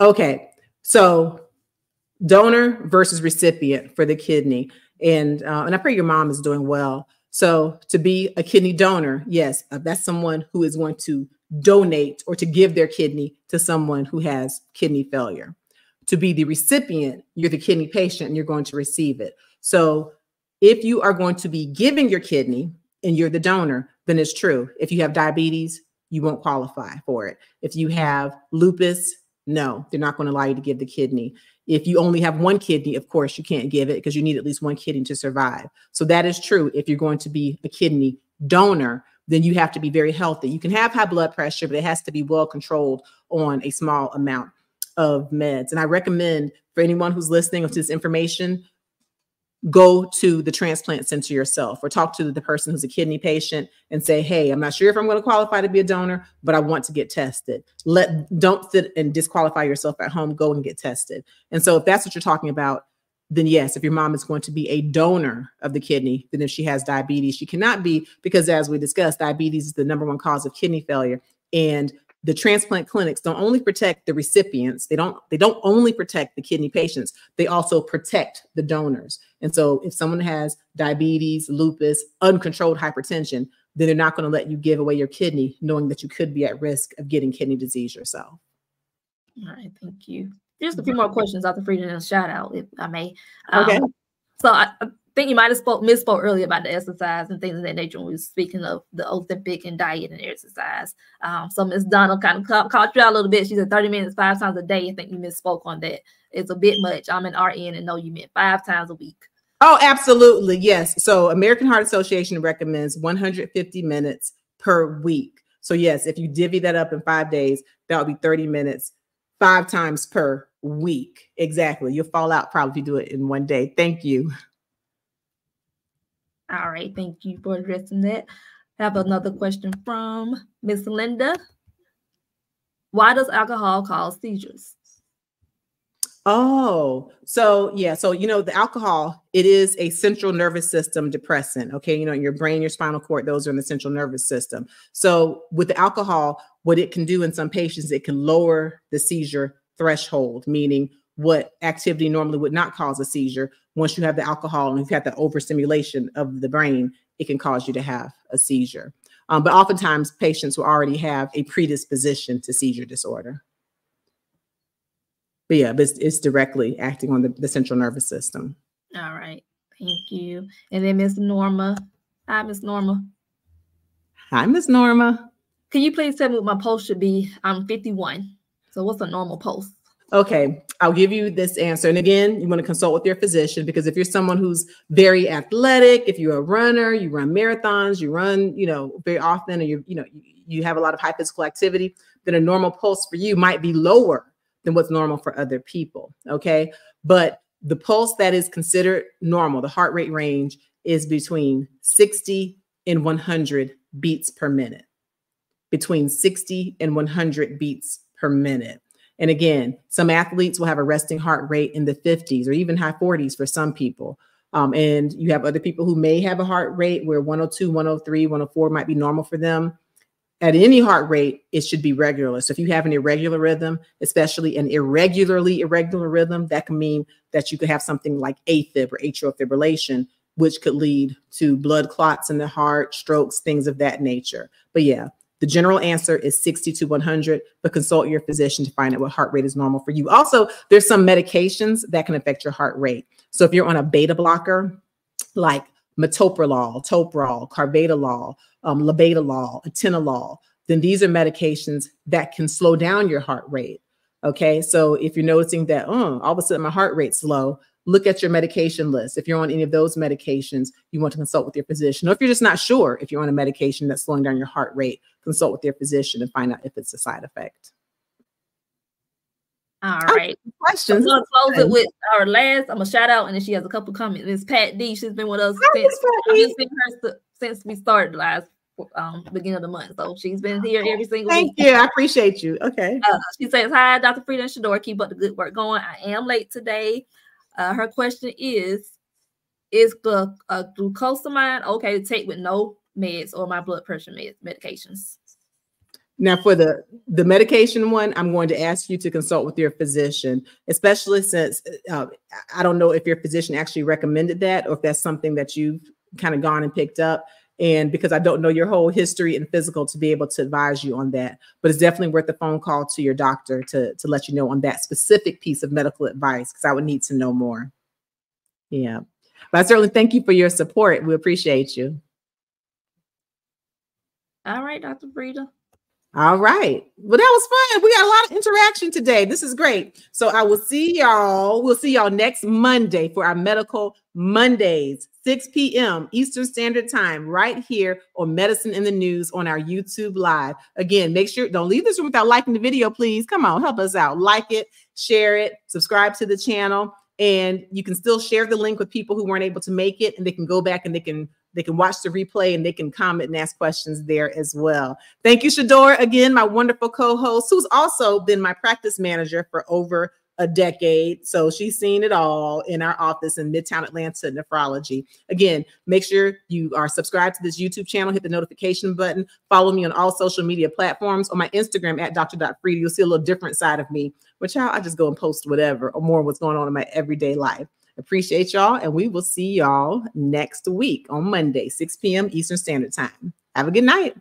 Okay. So donor versus recipient for the kidney. And I pray your mom is doing well. So to be a kidney donor, yes, that's someone who is going to donate or to give their kidney to someone who has kidney failure. To be the recipient, you're the kidney patient and you're going to receive it. So if you are going to be giving your kidney and you're the donor, then it's true. If you have diabetes, you won't qualify for it. If you have lupus, no, they're not going to allow you to give the kidney. If you only have one kidney, of course, you can't give it because you need at least one kidney to survive. So that is true. If you're going to be a kidney donor, then you have to be very healthy. You can have high blood pressure, but it has to be well controlled on a small amount of meds. And I recommend for anyone who's listening to this information, go to the transplant center yourself or talk to the person who's a kidney patient and say, hey, I'm not sure if I'm going to qualify to be a donor, but I want to get tested. Don't sit and disqualify yourself at home, go and get tested. And so if that's what you're talking about, then yes, if your mom is going to be a donor of the kidney, then if she has diabetes, she cannot be, because as we discussed, diabetes is the #1 cause of kidney failure. And the transplant clinics don't only protect the recipients. They don't only protect the kidney patients. They also protect the donors. And so if someone has diabetes, lupus, uncontrolled hypertension, then they're not going to let you give away your kidney, knowing that you could be at risk of getting kidney disease yourself. All right. Thank you. There's a few more questions, Dr. Frita, and a shout out, if I may. Okay. So I think you might have misspoke earlier about the exercise and things of that nature when we were speaking of the Ozempic and diet and exercise. So Ms. Donna kind of caught you out a little bit. She said 30 minutes, 5 times a day. I think you misspoke on that. It's a bit much. I'm an RN and know you meant 5 times a week. Oh, absolutely. Yes. So American Heart Association recommends 150 minutes per week. So yes, if you divvy that up in 5 days, that would be 30 minutes, 5 times per week. Exactly. You'll fall out probably if you do it in 1 day. Thank you. All right. Thank you for addressing that. I have another question from Miss Linda. Why does alcohol cause seizures? Oh, so yeah. So, you know, the alcohol, it is a central nervous system depressant. Okay. You know, your brain, your spinal cord, those are in the central nervous system. So with the alcohol, what it can do in some patients, it can lower the seizure threshold, meaning what activity normally would not cause a seizure. Once you have the alcohol and you've had the overstimulation of the brain, it can cause you to have a seizure. But oftentimes patients will already have a predisposition to seizure disorder. But yeah, it's directly acting on the central nervous system. All right. Thank you. And then Ms. Norma. Hi, Ms. Norma. Hi, Ms. Norma. Can you please tell me what my pulse should be? I'm 51. So what's a normal pulse? Okay, I'll give you this answer. And again, you want to consult with your physician, because if you're someone who's very athletic, if you're a runner, you run marathons, you run, you know, very often, and you have a lot of high physical activity, then a normal pulse for you might be lower than what's normal for other people. Okay, but the pulse that is considered normal, the heart rate range, is between 60 and 100 beats per minute. Between 60 and 100 beats per minute. And again, some athletes will have a resting heart rate in the 50s or even high 40s for some people. And you have other people who may have a heart rate where 102, 103, 104 might be normal for them. At any heart rate, it should be regular. So if you have an irregular rhythm, especially an irregular rhythm, that can mean that you could have something like AFib or atrial fibrillation, which could lead to blood clots in the heart, strokes, things of that nature. But yeah. The general answer is 60 to 100, but consult your physician to find out what heart rate is normal for you. Also, there's some medications that can affect your heart rate. So if you're on a beta blocker, like metoprolol, toprol, carvedilol, labetalol, atenolol, then these are medications that can slow down your heart rate. Okay, so if you're noticing that, oh, all of a sudden my heart rate's low, look at your medication list. If you're on any of those medications, you want to consult with your physician. Or if you're just not sure if you're on a medication that's slowing down your heart rate, consult with your physician and find out if it's a side effect. All right. Questions. I'm going to close it with our last. I'm going to shout out, and then she has a couple comments. It's Pat D. She's been with us since we started last beginning of the month. So she's been here every single week. Thank you. I appreciate you. Okay. She says, hi, Dr. Frita and Shador. Keep up the good work going. I am late today. Her question is the glucosamine okay to take with no meds or my blood pressure medications? Now, for the medication one, I'm going to ask you to consult with your physician, especially since I don't know if your physician actually recommended that or if that's something that you've kind of gone and picked up. And because I don't know your whole history and physical to be able to advise you on that, but it's definitely worth a phone call to your doctor to let you know on that specific piece of medical advice, because I would need to know more. Yeah. But I certainly thank you for your support. We appreciate you. All right, Dr. Frita. All right. Well, that was fun. We got a lot of interaction today. This is great. So I will see y'all. We'll see y'all next Monday for our Medical Mondays, 6 p.m. Eastern Standard Time, right here on Medicine in the News on our YouTube Live. Again, make sure, don't leave this room without liking the video, please. Come on, help us out. Like it, share it, subscribe to the channel. And you can still share the link with people who weren't able to make it, and they can go back and they can watch the replay, and they can comment and ask questions there as well. Thank you, Shador, again, my wonderful co-host, who's also been my practice manager for over a decade. So she's seen it all in our office in Midtown Atlanta Nephrology. Again, make sure you are subscribed to this YouTube channel, hit the notification button, follow me on all social media platforms, on my Instagram at Dr. Frita. You'll see a little different side of me, which I just go and post whatever or more what's going on in my everyday life. Appreciate y'all, and we will see y'all next week on Monday, 6 p.m. Eastern Standard Time. Have a good night.